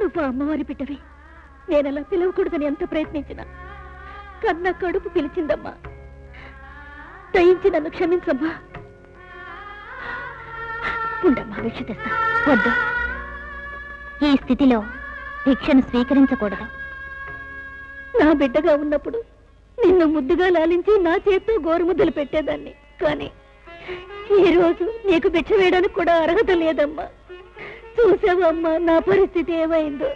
నువ్వు అమ్మవారి బిడ్డవి. నేనలా పిలవకూడదని ఎంత ప్రయత్నించినా కన్న కడుపు పిలిచిందమ్మా. దయించి నన్ను క్షమించమ్మా. ఉండమ్మా, భిక్ష తెస్తా. వద్దు, ఈ స్థితిలో భిక్షను స్వీకరించకూడదు. నా బిడ్డగా ఉన్నప్పుడు నిన్ను ముద్దుగా లాలించి నా చేత్తో గోరుముద్దలు పెట్టేదాన్ని. కానీ ఈ రోజు నీకు భిక్ష వేయడానికి కూడా అర్హత లేదమ్మా. చూసావమ్మా నా పరిస్థితి ఏమైందో.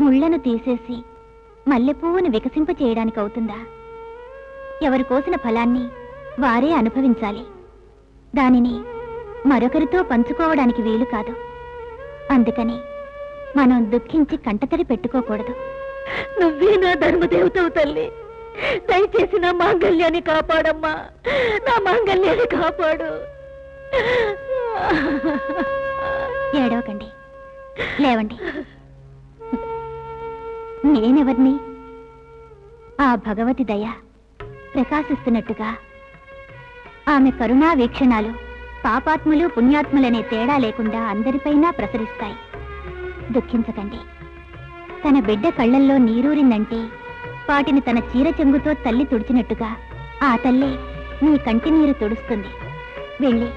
ముళ్ళను తీసేసి మల్లెపువ్వును వికసింప చేయడానికి అవుతుందా? ఎవరు కోసిన ఫలాన్ని వారే అనుభవించాలి. దానిని మరొకరితో పంచుకోవడానికి వీలు కాదు. అందుకని మనం దుఃఖించి కంటతడి పెట్టుకోకూడదు. నువ్వే నా ధర్మదేవతవు తల్లి. దయచేసి నా మాంగళ్యాన్ని కాపాడమ్మా, నా మాంగళ్యాన్ని కాపాడు. ఏడవకండి, లేవండి. నేనెవరిని? ఆ భగవతి దయ ప్రకాశిస్తున్నట్టుగా ఆమె కరుణా వీక్షణాలు పాపాత్ములు పుణ్యాత్ములనే తేడా లేకుండా అందరిపైనా ప్రసరిస్తాయి. దుఃఖించకండి. తన బిడ్డ కళ్ళల్లో నీరూరిందంటే వాటిని తన చీర చెంగుతో తల్లి తుడిచినట్టుగా ఆ తల్లే నీ కంటి నీరు తుడుస్తుంది. వెళ్ళి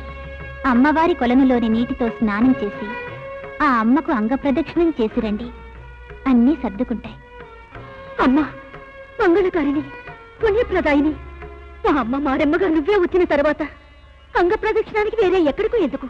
అమ్మవారి కొలనులోని నీటితో స్నానం చేసి ఆ అమ్మకు అంగప్రదక్షిణం చేసిరండి. అన్నీ సర్దుకుంటాయి. అమ్మ మంగళకారిణి, పుణ్యప్రదాయిని మా అమ్మ మారెమ్మగా నువ్వే వచ్చిన తర్వాత అంగప్రదక్షిణానికి వేరే ఎక్కడికో ఎందుకు?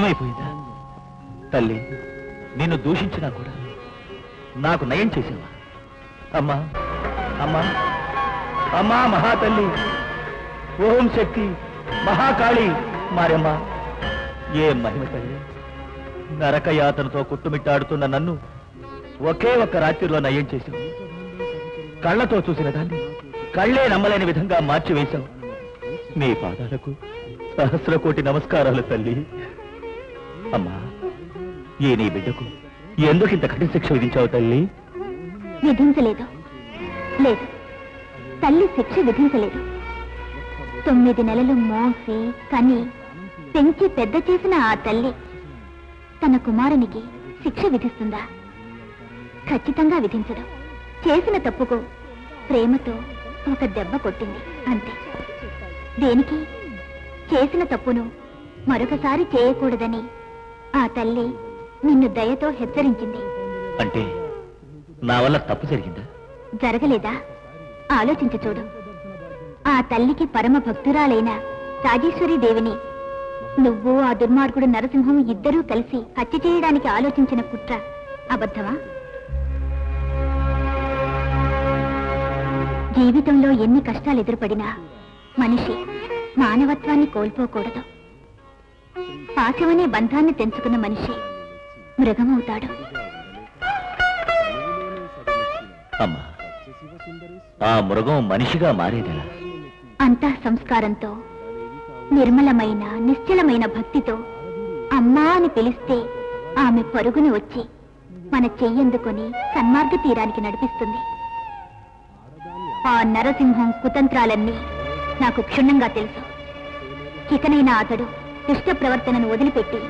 నయమైపోయిందా? తల్లి, నిన్ను దూషించినా కూడా నాకు నయం చేసావా? అమ్మా, అమ్మా, అమ్మా మహాతల్లి, ఓం శక్తి మహాకాళి మారమ్మ. ఏ మహిమ తల్లి, నరకయాతనతో కొట్టుమిట్టాడుతున్న నన్ను ఒకే ఒక్క రాత్రిలో నయం చేశావు. కళ్ళతో చూసిన దాన్ని కళ్ళే నమ్మలేని విధంగా మార్చివేశావు. నీ పాదాలకు సహస్ర కోటి నమస్కారాలు తల్లి. అమ్మా, ఏ నీ బిడ్డకు ఎందుకు ఇంత కఠిన శిక్ష విధించావు తల్లి? విధించలేదు, లేదు తల్లి, శిక్ష విధించలేదు. తొమ్మిది నెలలు మోసి కని పెంచి పెద్ద చేసిన ఆ తల్లి తన కుమారునికి శిక్ష విధిస్తుందా? ఖచ్చితంగా విధించడం. చేసిన తప్పుకు ప్రేమతో ఒక దెబ్బ కొట్టింది అంతే. దేనికి? చేసిన తప్పును మరొకసారి చేయకూడదని ఆ తల్లి నిన్ను దయతో హెచ్చరించింది. అంటే నా వల్ల తప్పు జరిగిందా? జరగలేదా? ఆలోచించి చూడు. ఆ తల్లికి పరమ భక్తురాలైన రాజేశ్వరి దేవిని నువ్వు, ఆ దుర్మార్గుడు నరసింహం ఇద్దరూ కలిసి హత్య చేయడానికి ఆలోచించిన కుట్ర అబద్ధమా? జీవితంలో ఎన్ని కష్టాలు ఎదురుపడినా మనిషి మానవత్వాన్ని కోల్పోకూడదు. పాశమనే బంధాన్ని తెంచుకున్న మనిషి మృగమవుతాడు. అమ్మా, ఆ మృగం మనిషిగా మారేదెలా? అంతః సంస్కారంతో, నిర్మలమైన నిశ్చలమైన భక్తితో అమ్మా అని పిలిస్తే ఆమె పరుగును వచ్చి మన చెయ్యందుకొని సన్మార్గ తీరానికి నడిపిస్తుంది. ఆ నరసింహం కుతంత్రాలన్నీ నాకు క్షుణ్ణంగా తెలుసు. ఇకనైనా అతడు దుష్ట ప్రవర్తనను వదిలిపెట్టి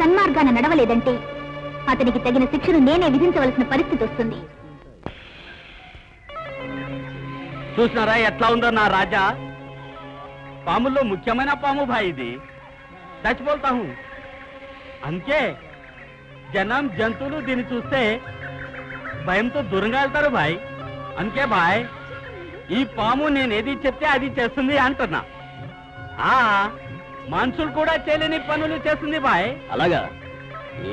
సన్మార్గాన నడవలేదంటే అతనికి తగిన శిక్షను నేనే విధించవలసిన పరిస్థితి వస్తుంది. చూసినారా ఎట్లా ఉందో నా రాజా? పాముల్లో ముఖ్యమైన పాము భాయ్ ఇది. చచ్చిపోతా అందుకే జనం జంతువులు దీన్ని చూస్తే భయంతో దూరంగా వెళ్తారు భాయ్. అందుకే భాయ్, ఈ పాము నేను ఏది చెప్తే అది చేస్తుంది అంటున్నా. ఆ మనుషులు కూడా చేయలేని పనులు చేస్తుంది భాయ్. అలాగా?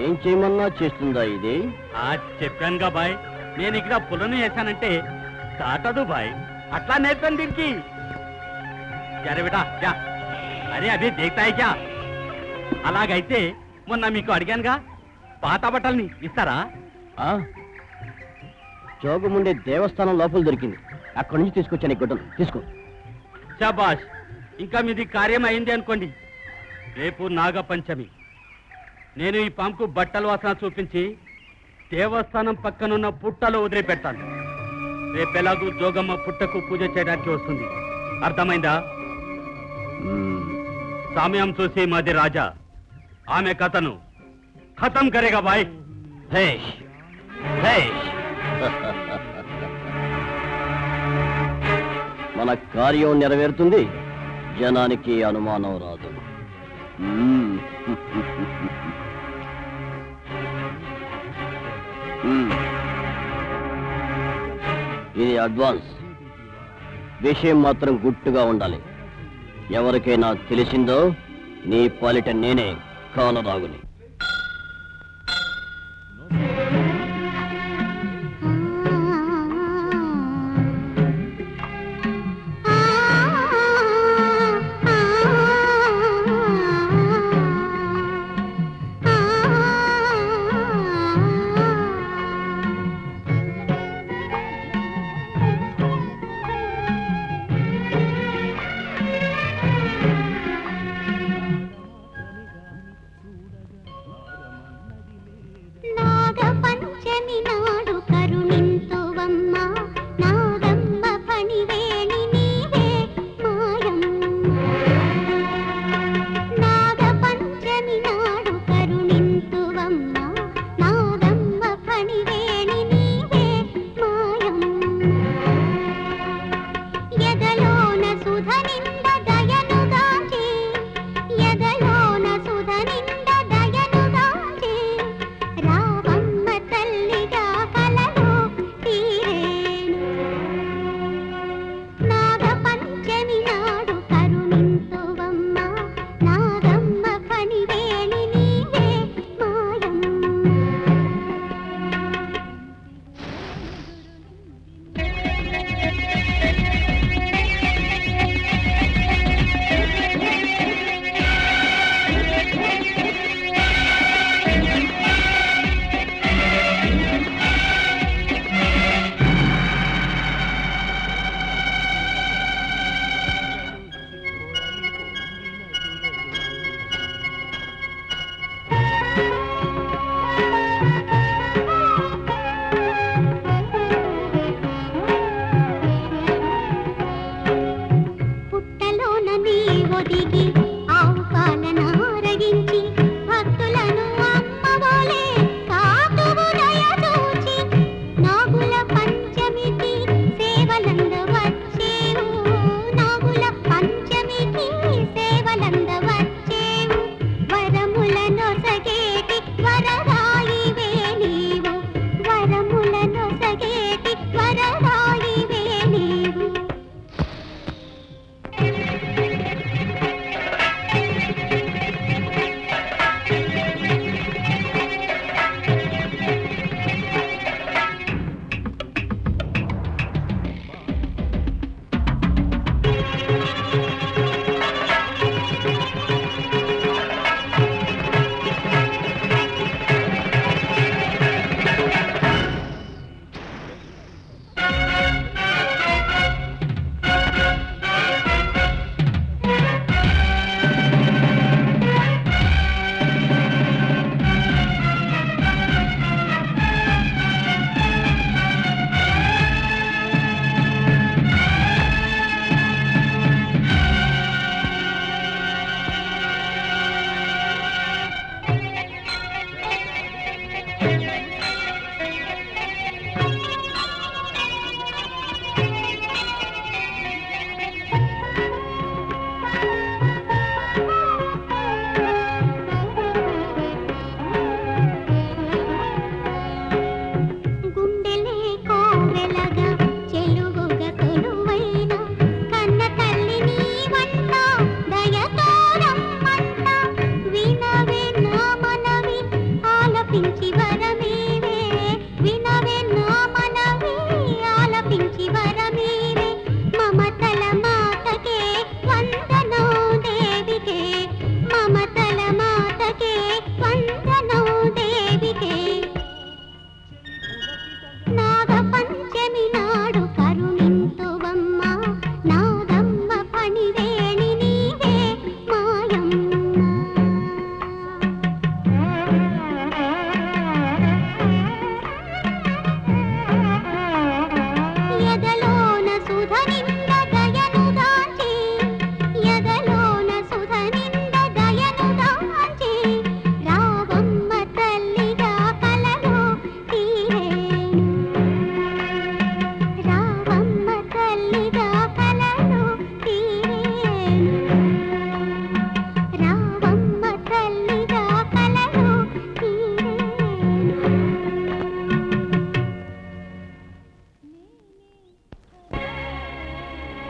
ఏం చేయమన్నా చేస్తుందా ఇది? ఆ చెప్పానుగా భాయ్, నేను ఇక్కడ పులను వేశానంటే దాటదు భాయ్. అట్లా నేర్పాను దీనికి. అరే బిటా, అరే అదే దేతాయిగా. అలాగైతే మొన్న మీకు అడిగానుగా పాత బట్టల్ని ఇస్తారా? జోగముండే దేవస్థానం లోపల దొరికింది, అక్కడి నుంచి తీసుకొచ్చాను. గుడ్డలు తీసుకో. షాబాష్, ఇంకా మీది కార్యం అయింది అనుకోండి. రేపు నాగపంచమి. నేను ఈ పాముకు బట్టల వాసన చూపించి దేవస్థానం పక్కనున్న పుట్టలో వదిలిపెట్టాను. రేపు ఎలాగూ జోగమ్మ పుట్టకు పూజ చేయడానికి వస్తుంది. అర్థమైందా? సమయం చూసి మాది రాజా ఆమె కథను ఖతం కరేగా భాయ్. హేష్ హేష్. మన కార్యం నెరవేరుతుంది, జనానికి అనుమానం రాదు. ఇది అడ్వాన్స్. విషయం మాత్రం గుట్టుగా ఉండాలి. ఎవరికైనా తెలిసిందో నీ పాలిట నేనే కాలరాగుని.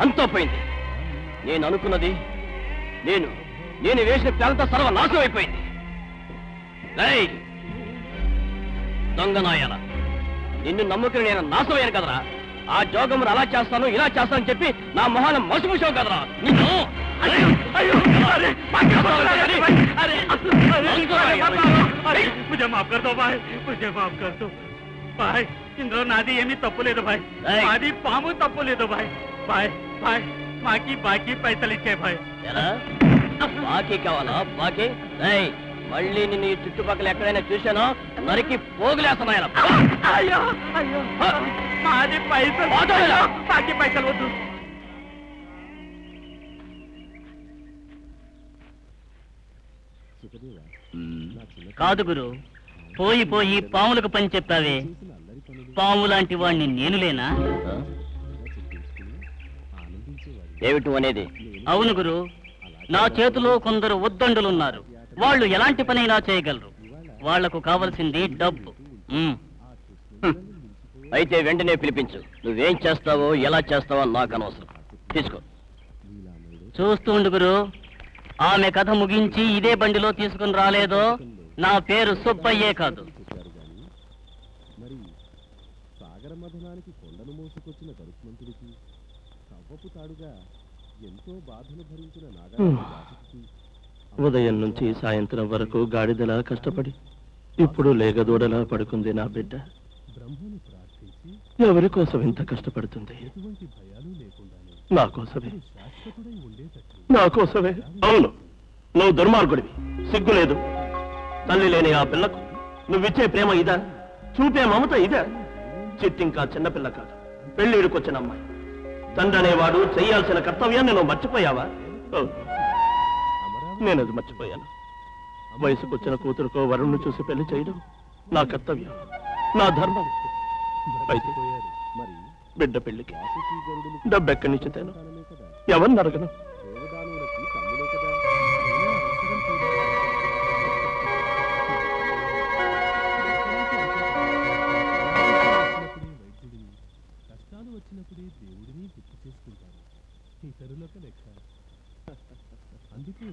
అంతా పోయింది. నేను అనుకున్నది నేను నేను వేసిన ప్లాన్తో సర్వనాశనం అయిపోయింది. దొంగనాయాల, నిన్ను నమ్ముకుని నేను నాశనమయ్యాను కదరా. ఆ జోగమును అలా చేస్తాను ఇలా చేస్తానని చెప్పి నా మొహాన మసిమూసావు కదరా. నిన్ను ఇందులో నాది ఏమీ తప్పులేదు భాయ్. మాది పాము తప్పులేదు భాయ్. భాయ్ భాయ్ మాకి బాకీ పైసలు ఇచ్చే భాయ్. బాకీ కావాలా? బాకీ మళ్ళీ నిన్ను ఈ చుట్టుపక్కల ఎక్కడైనా చూశానో మరికి పోగులేస్తున్నాయన. అయ్యో అయ్యో మాది పైసలు, బాకీ పైసలు వద్దు. కాదు గురు, పోయి పోయి పాములకు పని చెప్తావే. పాము లాంటి వాడిని నేను లేనా? ఏమిటి అనేది? అవును గురు, నా చేతిలో కొందరు ఉద్దండులున్నారు. వాళ్ళు ఎలాంటి పనైనా చేయగలరు. వాళ్లకు కావలసింది డబ్బు. అయితే వెంటనే పిలిపించు. నువ్వేం చేస్తావో ఎలా చేస్తావో నాకు అనవసరం. తీసుకో. చూస్తూ ఉండు గురు, ఆమె కథ ముగించి ఇదే బండిలో తీసుకుని రాలేదో నా పేరు సుబ్బయ్యే కాదు. ఉదయం నుంచి సాయంత్రం వరకు గాడిదలా కష్టపడి ఇప్పుడు లేగదూడలా పడుకుంది నా బిడ్డ. ఎవరి కోసం ఇంత కష్టపడుతుంది? నా కోసమే, నా కోసమే. అవును, నువ్వు దుర్మార్గుడివి. సిగ్గులేదు. తల్లి లేని ఆ పిల్లకు నువ్విచ్చే ప్రేమ ఇదా? చూపే మమత ఇదా? చిట్టింకా చిన్నపిల్ల కాదు, పెళ్ళికొచ్చిన అమ్మాయి. తండ్రి అనేవాడు చేయాల్సిన కర్తవ్యాన్ని నువ్వు మర్చిపోయావా? నేను అది మర్చిపోయాను. వయసుకొచ్చిన కూతురుకో వరుణ్ణి చూసి పెళ్లి చేయడం నా కర్తవ్యం, నా ధర్మం. అయితే బిడ్డ పెళ్లికి డబ్బెక్కడి నుంచి తేను? ఎవరిని అడగను? అందుకే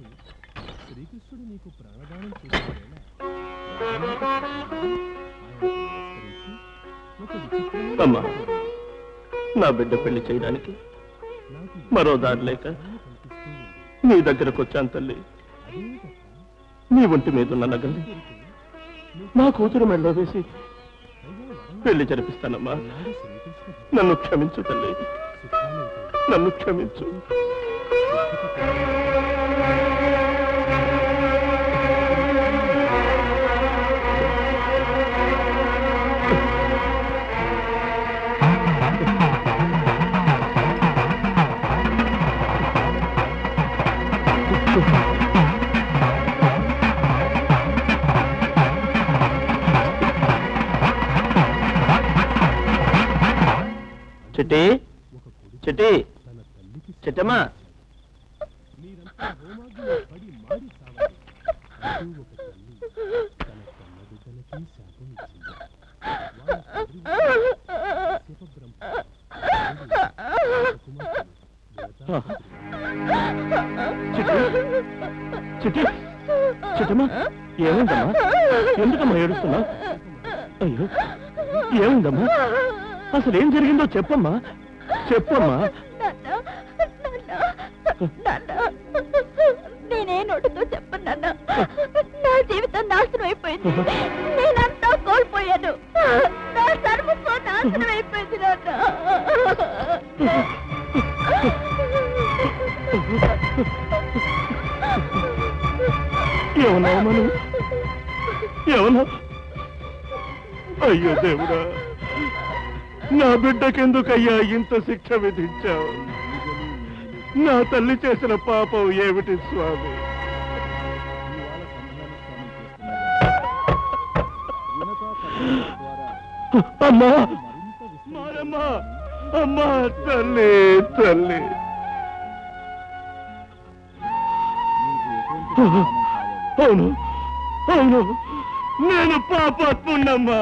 శ్రీకృష్ణుడు నీకు ప్రాణదానం చేసిన అమ్మా, నా బిడ్డ పెళ్లి చేయడానికి మరో దారి లేక నీ దగ్గరకు వచ్చాను తల్లి. నీ ఒంటి మీదున్న నగల్ని నా కూతురు మెడలో వేసి పెళ్లి జరిపిస్తానమ్మా. నన్ను క్షమించు తల్లి, నన్ను క్షమించు. చిట్టి, చిట్టి, చిట్టమ్మా, ఏముందమ్మా? ఎందుకమ్మా ఏడుస్తున్నా? అయ్యో, ఏముందమ్మా? అసలు ఏం జరిగిందో చెప్పమ్మా, చెప్పమ్మా. నేనే నోటితో చెప్పను. నా జీవితం నాశనం అయిపోయింది. నేనంతా కోల్పోయాను. నా సర్వస్వ నాశనం అయిపోయింది. ఎవనా మనం ఎవనా? అయ్యో దేవుడా, నా బిడ్డకెందుకయ్యా ఇంత శిక్ష విధించావు? నా తల్లి చేసిన పాపం ఏమిటి స్వామి? అమ్మా, మారమ్మా, అమ్మా, తల్లి, తల్లి. అవును అవును, నేను పాపాత్మున్నమ్మా.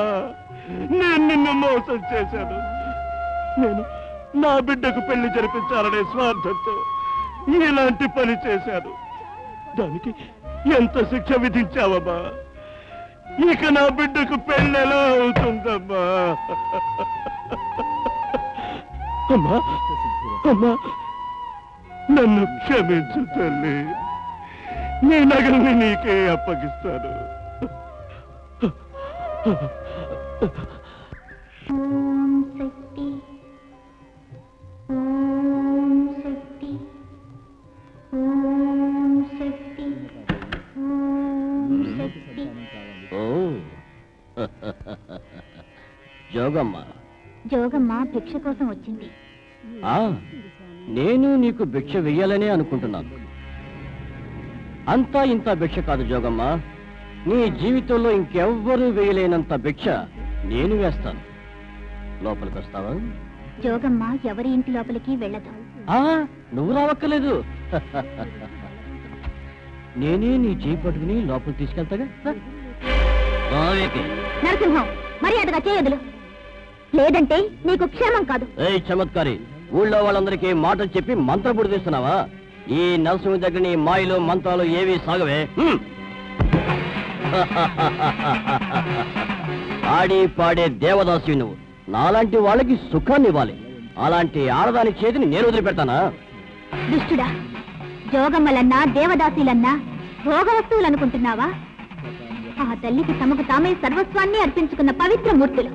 నేను నిన్ను మోసం చేశాను. నేను నా బిడ్డకు పెళ్లి జరిపించాలనే స్వార్థంతో ఇలాంటి పని చేశాను. దానికి ఎంత శిక్ష విధించావమ్మా? ఇక నా బిడ్డకు పెళ్లి ఎలా అవుతుందమ్మా? అమ్మా అమ్మా, నన్ను క్షమించు తల్లి. నీ నగల్ని నీకే అప్పగిస్తాను. ఓం శక్తి, ఓం శక్తి, ఓం శక్తి, ఓం శక్తి. ఓ జోగమ్మ, జోగమ్మ భిక్ష కోసం వచ్చింది. నేను నీకు భిక్ష వెయ్యాలనే అనుకుంటున్నాను. అంతా ఇంత భిక్ష కాదు జోగమ్మ, నీ జీవితంలో ఇంకెవ్వరూ వేయలేనంత భిక్ష నేను వేస్తాను. లోపలికి వస్తావా? జోగమ్మ ఎవరి ఇంటి లోపలికి వెళ్ళదు. నువ్వు రావక్కర్లేదు, నేనే నీ చేయి పట్టుకుని లోపలికి తీసుకెళ్తాగా. నరసింహం, మర్యాదగా చేయదులు, లేదంటే నీకు క్షేమం కాదు. ఏ చమత్కారి, ఊళ్ళో వాళ్ళందరికీ మాటలు చెప్పి మంత్రపుడు తీస్తున్నావా? ఈ నరసింహం దగ్గర నీ మాయలు మంత్రాలు ఏవి సాగవే. ఆడి పాడే దేవదాసి నువ్వు. నాలాంటి వాళ్ళకి సుఖాన్ని ఇవ్వాలి, అలాంటి ఆడదాని చేతిని నేను వదిలిపెడతానా? దుష్టుడా, జోగమ్మలన్నా దేవదాసీలన్నా భోగ వస్తువులు అనుకుంటున్నావా? ఆ తల్లికి తమకు తామే సర్వస్వాన్ని అర్పించుకున్న పవిత్ర మూర్తులు.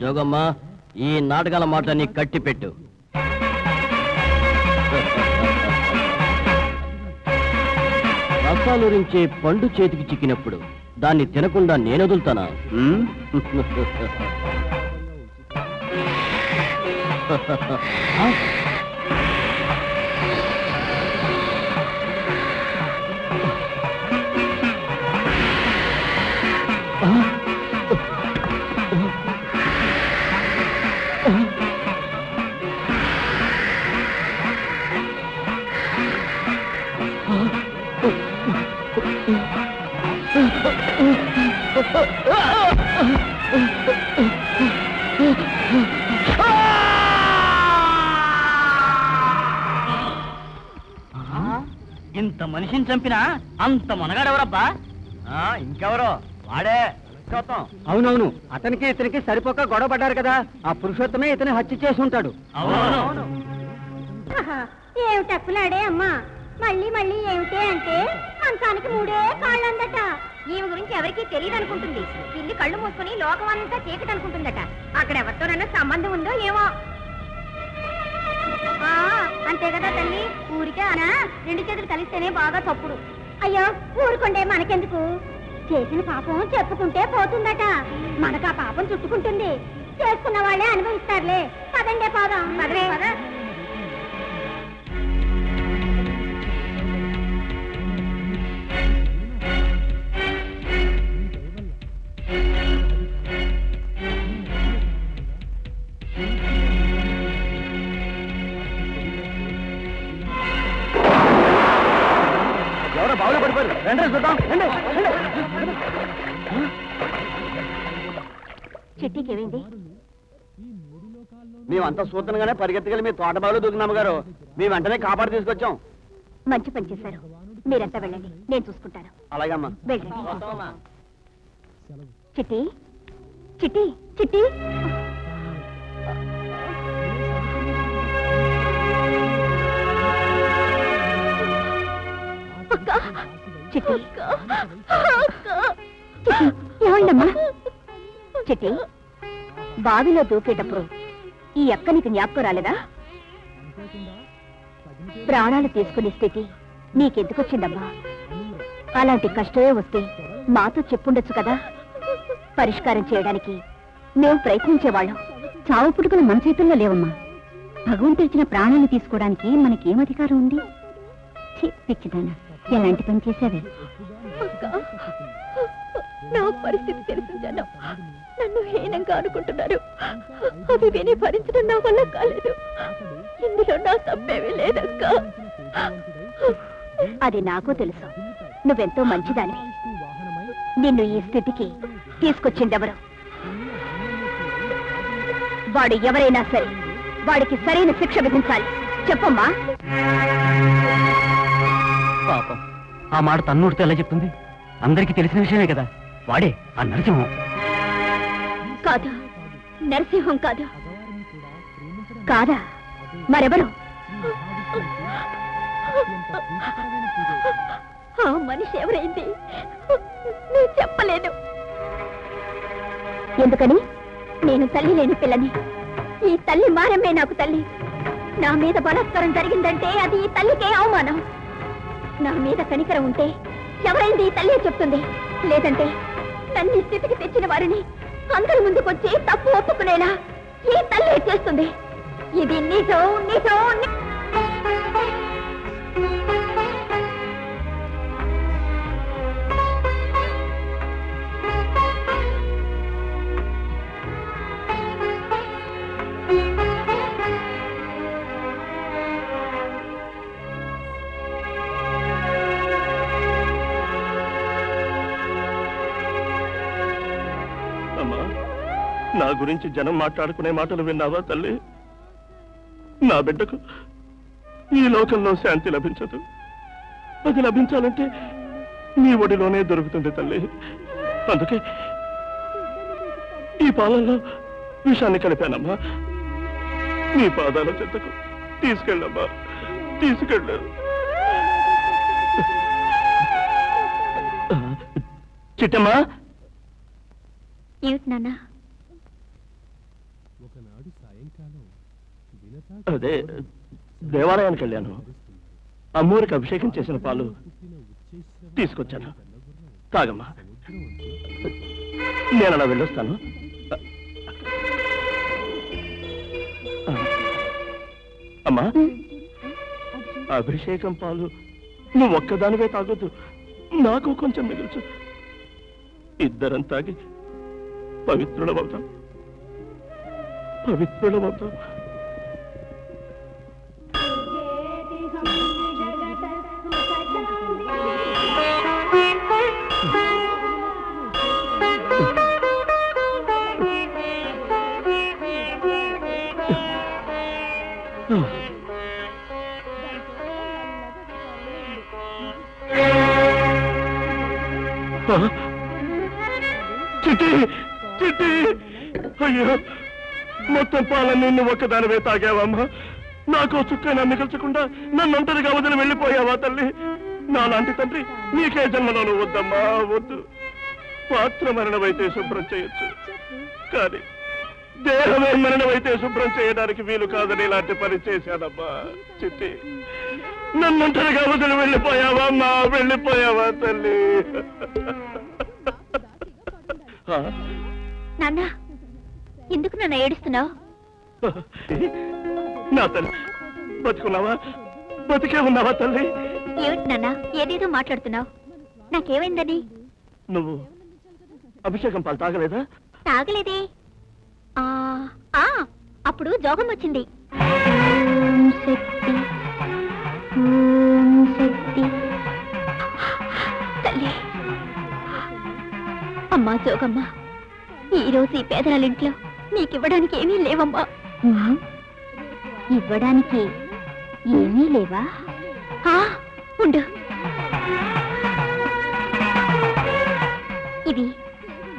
జోగమ్మ, ఈ నాటకాల మాటని కట్టిపెట్టు. రసాలురించే పండు చేతికి చిక్కినప్పుడు దాన్ని తినకుండా నేను వదులుతానా? ఇంత మనిషిని చంపినా అంత మనగాడెవరబ్బా? ఇంకెవరో వాడే. అవునవును, అతనికి ఇతనికి సరిపోక గొడవ పడ్డారు కదా, ఆ పురుషోత్తమే ఇతని హత్య చేసి ఉంటాడు. ఏమిటప్పులాడే అమ్మా, మళ్ళీ మళ్ళీ ఏమిటే అంటే మనసానికి మూడే కాళ్ళందట. ఈమె గురించి ఎవరికీ తెలియదు అనుకుంటుంది. పిల్లి కళ్ళు మూసుకుని లోకవానంతా చీకటి అనుకుంటుందట. అక్కడ ఎవరితోనైనా సంబంధం ఉందో ఏమో. అంతే కదా తల్లి, ఊరికే అనా రెండు చేతులు కలిస్తేనే బాగా తప్పుడు. అయ్యో ఊరుకుంటే మనకెందుకు? చేసిన పాపం చెప్పుకుంటే పోతుందట. మనకు ఆ పాపం చుట్టుకుంటుంది, చేసుకున్న వాళ్ళే అనుభవిస్తారులే. పదండే పోదాం. పదవే పదా. మేమంతా సూతనగానే పరిగెత్తుకెళ్ళి మీ తోట బావిలో దూకినాము గారు. మేము వెంటనే కాపాడు తీసుకొచ్చాం. మంచి పని చేశారు. మీరంతా వెళ్ళండి, నేను చూసుకుంటాను. అలాగమ్మా. చిట్టి చిట్టి చిట్టి చిట్టి ఏమండమ్మా? చిట్టి, బావిలో దూకేటప్పుడు ఈ అక్క నీకు జ్ఞాపకం రాలేదా? ప్రాణాలు తీసుకునే స్థితి నీకెందుకొచ్చిందమ్మా? అలాంటి కష్టమే వస్తే మాతో చెప్పుండొచ్చు కదా. పరిష్కారం చేయడానికి మేము ప్రయత్నించేవాళ్ళం. చావు పుట్టుకులు మన చేతుల్లో లేవమ్మా. భగవంతుడు ఇచ్చిన ప్రాణాలు తీసుకోవడానికి మనకేమధికారం ఉంది? పిచ్చిదానా, ఎలాంటి పని చేశావే? నా పరిస్థితి తెలిసించాను. నన్ను హీనంగా అనుకుంటున్నారు. అది విని భరించడం నా వల్ల కాలేదు. ఇందులో నా తప్పేమీ లేదక్క. అది నాకు తెలుసు. నువ్వెంతో మంచిదాన్ని. నిన్ను ఈ స్థితికి తీసుకొచ్చిందెవరు? వాడు ఎవరైనా సరే వాడికి సరైన శిక్ష విధించాలి. చెప్పమ్మా. పాపం ఆ మాట తన్నుడితే ఎలా చెప్తుంది? అందరికీ తెలిసిన విషయమే కదా. వాడే ఆ నరసింహం. కాదా? నరసింహం కాదా? కాదా? మరెవరు? ఆ మనిషి ఎవరైంది నేను చెప్పలేను. ఎందుకని? నేను తల్లి లేని పిల్లని. ఈ తల్లి మారమే నాకు తల్లి. నా మీద బలాత్కారం జరిగిందంటే అది ఈ తల్లికే అవమానం. నా మీద కనికరం ఉంటే ఎవరైంది ఈ తల్లి చెప్తుంది. లేదంటే తల్లి స్థితికి తెచ్చిన వారిని అందరి ముందుకొచ్చి తప్పు ఒప్పుకునేలా ఈ తల్లి చేస్తుంది. ఇది నిజం నిజం. నా గురించి జనం మాట్లాడుకునే మాటలు విన్నావా తల్లి? నా బిడ్డకు ఈ లోకంలో శాంతి లభించదు. అది లభించాలంటే నీ ఒడిలోనే దొరుకుతుంది తల్లి. అందుకే ఈ పాలల్లో విషాన్ని కలిపానమ్మా. నీ పాదాల చెత్తకు తీసుకెళ్ళమ్మా, తీసుకెళ్ళు. చిట్టమ్మా. ఏమిటి నాన్న? అదే దేవాలయానికి వెళ్ళాను. అమ్మూరికి అభిషేకం చేసిన పాలు తీసుకొచ్చాను, తాగమ్మా. నేను అలా వెళ్ళొస్తాను. అమ్మా, అభిషేకం పాలు నువ్వు ఒక్కదానివే తాగొద్దు, నాకు కొంచెం మిగుల్చు. ఇద్దరం తాగి పవిత్రులమవుతాం, పవిత్రులమవుతాం. మొత్తం పాలన్నీ నువ్వు ఒక్కదానివే తాగావమ్మా. నాకు చుక్కైనా మిగల్చకుండా నన్ను ఒంటరిగా వదిలి వెళ్ళిపోయావా తల్లి? నాలాంటి తండ్రి నీకే జన్మలో వద్దమ్మా, వద్దు. పాత్ర మరణమైతే శుభ్రం చేయొచ్చు, కానీ దేహమే మరణమైతే శుభ్రం చేయడానికి వీలు కాదని ఇలాంటి పని చేశానమ్మా. చిట్టి, నన్ను ఒంటరిగా వదిలి వెళ్ళిపోయావా అమ్మా, వెళ్ళిపోయావా తల్లి? నాన్న, ఎందుకు నన్ను ఏడుస్తున్నావు? నా తల్లి బతుకున్నావా? బతికే ఉన్నావా తల్లి? ఏమిటి నాన్న ఏదేదో మాట్లాడుతున్నావు? నాకేమైందని? నువ్వు అభిషేకం పాలు తాగలేదా? తాగలేదే. అప్పుడు జోగం వచ్చింది. తల్లి అమ్మా, జోగమ్మా, ఈ రోజు ఈ పేదరాలింట్లో నీకివ్వడానికి ఏమీ లేవమ్మా. ఇవ్వడానికి ఏమీ లేవా? ఉండు, ఇది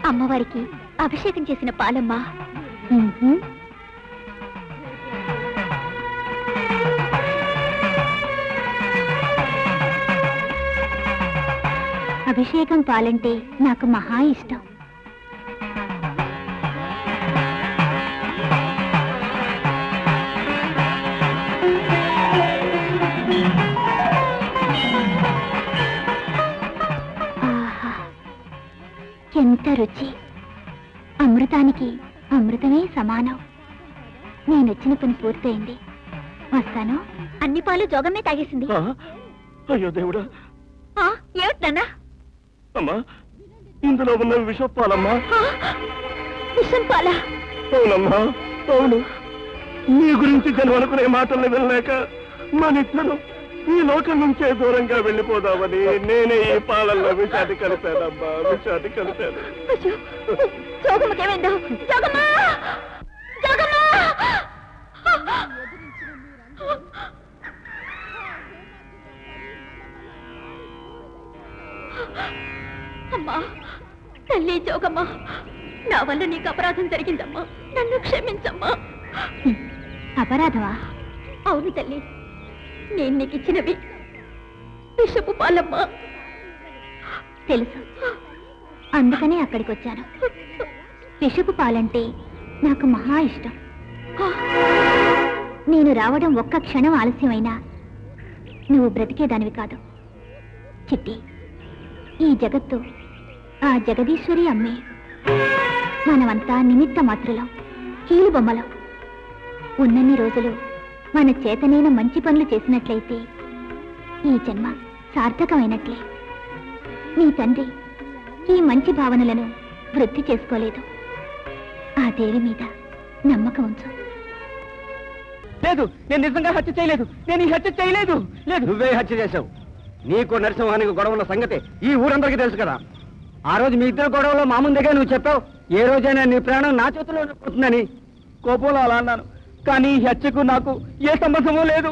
అమ్మవారికి అభిషేకం చేసిన పాలమ్మా. అభిషేకం పాలంటే నాకు మహా ఇష్టం. ఎంత రుచి! అమృతానికి అమృతమే సమానం. నేను వచ్చిన పని పూర్తయింది, వస్తాను. అన్ని పాలు జోగమే తాగేసింది. అయ్యో దేవుడా! ఏమిటన్నా? అమ్మా, ఇందులో ఉన్న విషం పాలమ్మా. విషం పాలా? అవునమ్మా, అవును. నీ గురించి జనం అనుకునే మాటల్ని వినలేక మనిద్దరం ఈ లోకం నుంచే దూరంగా వెళ్ళిపోదామని నేనే ఈ పాలల్లో విషాది కలిపానమ్మా, విషాది కలిపాను. అమ్మా, నా వల్ల నీకు అపరాధం జరిగిందమ్మా, నన్ను క్షమించమ్మా. అపరాధమా? అవును తల్లి, నేను నీకు ఇచ్చినవి విషపు పాలమ్మా. తెలుసు, అందుకనే అక్కడికి వచ్చాను. విషపు పాలంటే నాకు మహా ఇష్టం. నేను రావడం ఒక్క క్షణం ఆలస్యమైనా నువ్వు బ్రతికేదానివి కాదు చిట్టి. ఈ జగత్తు ఆ జగదీశ్వరి అమ్మే. మనమంతా నిమిత్త మాత్రలో, కీలు బొమ్మలో. ఉన్నన్ని రోజులు మన చేతనైన మంచి పనులు చేసినట్లయితే ఈ జన్మ సార్థకమైనట్లే. నీ తండ్రి ఈ మంచి భావనలను వృద్ధి చేసుకోలేదు. ఆ దేవి మీద నమ్మకం ఉంచు. లేదు, నేను నిజంగా హత్య చేయలేదు. నేను ఈ హత్య చేయలేదు. లేదు, నువ్వే హత్య చేశావు. నీకు నరసింహానికి గొడవల సంగతి ఈ ఊరందరికీ తెలుసు కదా. ఆ రోజు మీ ఇద్దరు గొడవలో మామూలు దగ్గర నువ్వు చెప్పావు, ఏ రోజైనా నీ ప్రాణం నా చేతిలో ఉండిపోతుందని. కోపంలో అలా అన్నాను, కానీ ఈ హత్యకు నాకు ఏ సంబంధమూ లేదు.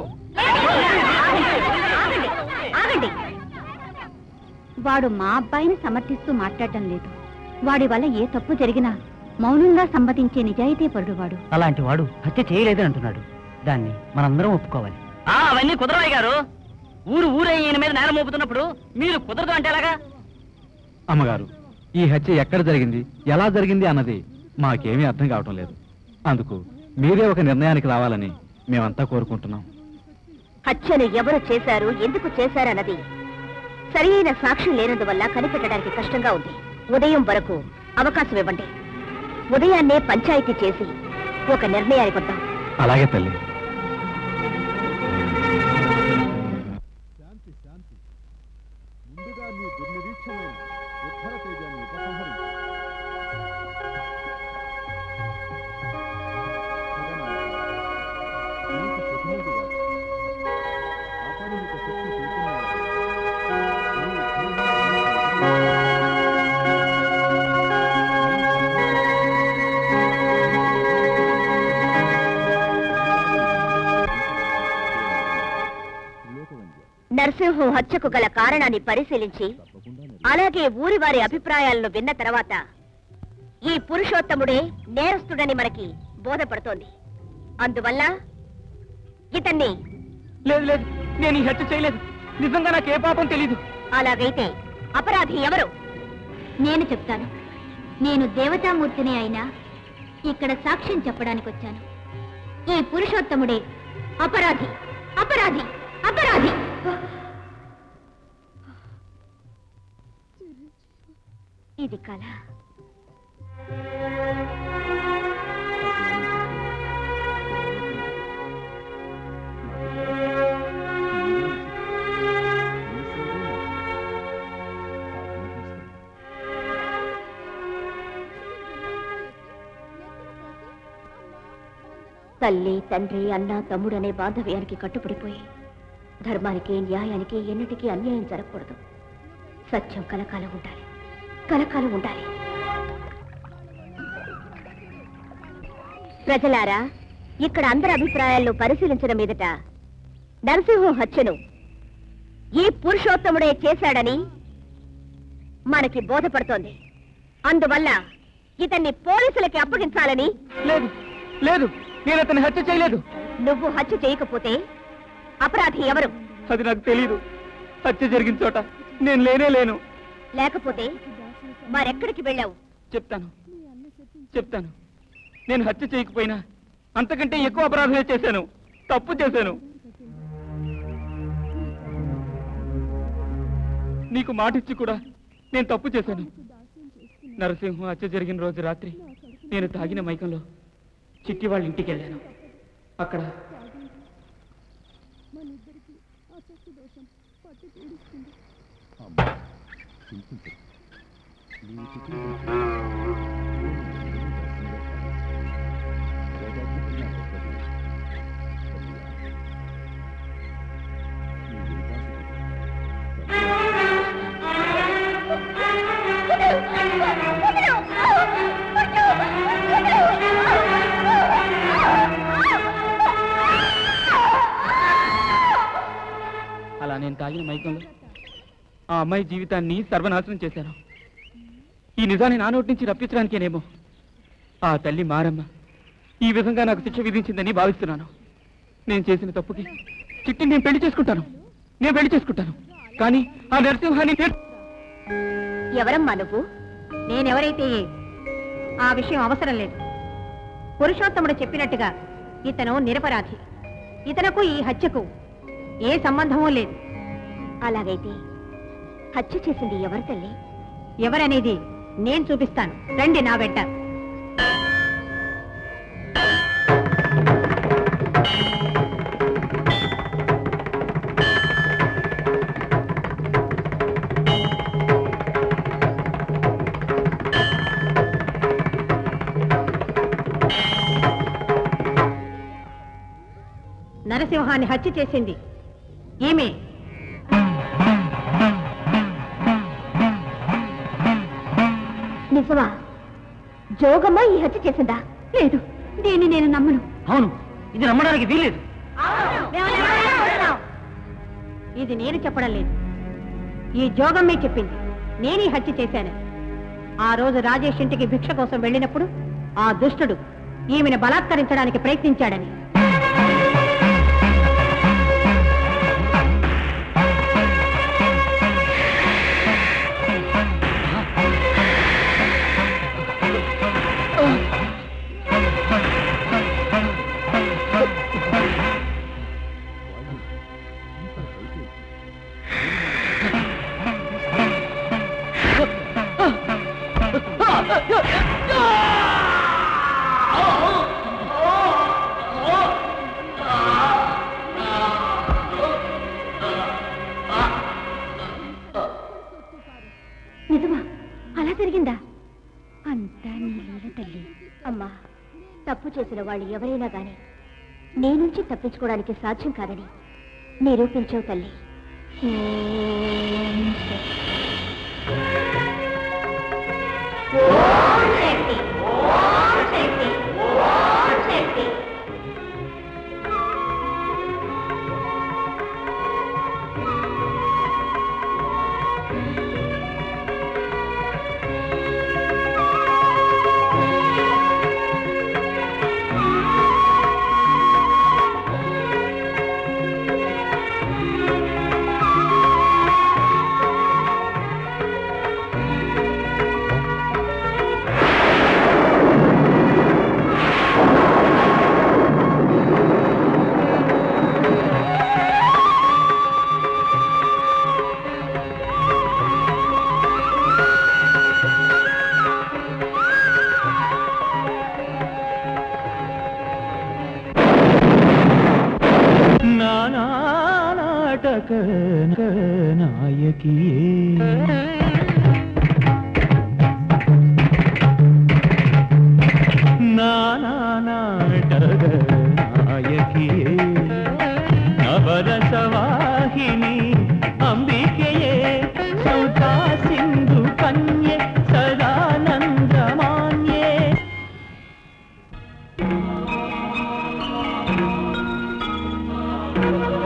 వాడు మా అబ్బాయిని సమర్థిస్తూ మాట్లాడటం లేదు. వాడి వల్ల ఏ తప్పు జరిగినా మౌనంగా సమ్మతించే నిజాయితీ పరుడువాడు. అలాంటి వాడు హత్య చేయలేదని అంటున్నాడు. దాన్ని మనందరం ఒప్పుకోవాలి. అవన్నీ కుదరవయ్య గారు. ఊరు ఊరే ఈయన మీద నేరం మోపుతున్నప్పుడు మీరు కుదరదు అంటే ఎలాగా? అమ్మగారు, ఈ హత్య ఎక్కడ జరిగింది, ఎలా జరిగింది అన్నది మాకేమీ అర్థం కావటం లేదు. అందుకు మీరే ఒక నిర్ణయానికి రావాలని మేమంతా కోరుకుంటున్నాం. హత్యను ఎవరు చేశారు, ఎందుకు చేశారన్నది సరైన సాక్షి లేనందువల్ల కనిపెట్టడానికి కష్టంగా ఉంది. ఉదయం వరకు అవకాశం ఇవ్వండి. ఉదయాన్నే పంచాయతీ చేసి ఒక నిర్ణయాన్ని పడతాం. అలాగే తల్లి. నరసింహం హత్యకు గల కారణాన్ని పరిశీలించి అలాగే ఊరి వారి అభిప్రాయాలను విన్న తర్వాత ఈ పురుషోత్తముడే నేరస్తుడని మనకి బోధపడుతోంది. అందువల్ల ఇతన్ని... లేదు లేదు, నేను ఈ హత్య చేయలేదు. నిజంగా నాకు ఏ పాపం తెలీదు. అలాగైతే అపరాధి ఎవరు? నేను చెప్తాను. నేను దేవతామూర్తిని అయినా ఇక్కడ సాక్ష్యం చెప్పడానికి వచ్చాను. ఈ పురుషోత్తముడే అపరాధి, అపరాధి, అపరాధి. ఇది కళ. తల్లి, తండ్రి, అన్న, తమ్ముడనే బాంధవ్యానికి కట్టుబడిపోయి ధర్మానికి న్యాయానికి ఎన్నటికీ అన్యాయం జరగకూడదు. సత్యం కలకాలం ఉండాలి, కలకాలం ఉండాలి. ప్రజలారా, ఇక్కడ అందరి అభిప్రాయాలను పరిశీలించిన మీదట నరసింహం హత్యను ఈ పురుషోత్తముడే చేశాడని మనకి బోధపడుతోంది. అందువల్ల ఇతన్ని పోలీసులకి అప్పగించాలని... లేదు లేదు, నేను అతన్ని హత్య చేయలేదు. నువ్వు హత్య చేయకపోతే అపరాధి ఎవరు? అది నాకు తెలీదు. హత్య జరిగిన చోట నేను లేనే లేను. లేకపోతే మరెక్కడికి వెళ్ళావు? చెప్తాను చెప్తాను. నేను హత్య చేయకపోయినా అంతకంటే ఎక్కువ అపరాధమే చేశాను. తప్పు చేశాను. నీకు మాటిచ్చి కూడా నేను తప్పు చేశాను. నరసింహం హత్య జరిగిన రోజు రాత్రి నేను తాగిన మైకంలో చిట్టి వాళ్ళ ఇంటికి వెళ్ళాను. అక్కడ అలా నేను తాగిన మైకంలో ఆ అమ్మాయి జీవితాన్ని సర్వనాశనం చేశాను. ఈ నిజాన్ని నా నోటి నుంచి రప్పించడానికేనేమో ఆ తల్లి మారమ్మ ఈ విధంగా నాకు శిక్ష విధించిందని భావిస్తున్నాను. నేను చేసిన తప్పుకి చిట్టిని నేను పెళ్లి చేసుకుంటాను నేను పెళ్లి చేసుకుంటాను కానీ ఆ నరసింహాన్ని. ఎవరమ్మా నువ్వు? నేనెవరైతే ఆ విషయం అవసరం లేదు. పురుషోత్తముడు చెప్పినట్టుగా ఇతను నిరపరాధి. ఇతనకు ఈ హత్యకు ఏ సంబంధమూ లేదు. అలాగైతే హత్య చేసింది ఎవరి తల్లి? ఎవరనేది నేను చూపిస్తాను. రండి నా వెంట. నరసింహాన్ని హత్య చేసింది ఈమె. నిజమా? జోగమ్మ ఈ హత్య చేసిందా? లేదు, దీన్ని నేను నమ్మను. అవును, ఇది నమ్మడానికి వీల్లేదు. ఇది నేను చెప్పడం లేదు, ఈ జోగమ్మే చెప్పింది. నేను ఈ హత్య చేశాను. ఆ రోజు రాజేష్ ఇంటికి భిక్ష కోసం వెళ్ళినప్పుడు ఆ దుష్టుడు ఈమెను బలాత్కరించడానికి ప్రయత్నించాడని. వాళ్ళు ఎవరైనా గానీ నీ నుంచి తప్పించుకోవడానికి సాధ్యం కాదని నిరూపించవు తల్లి. Thank you.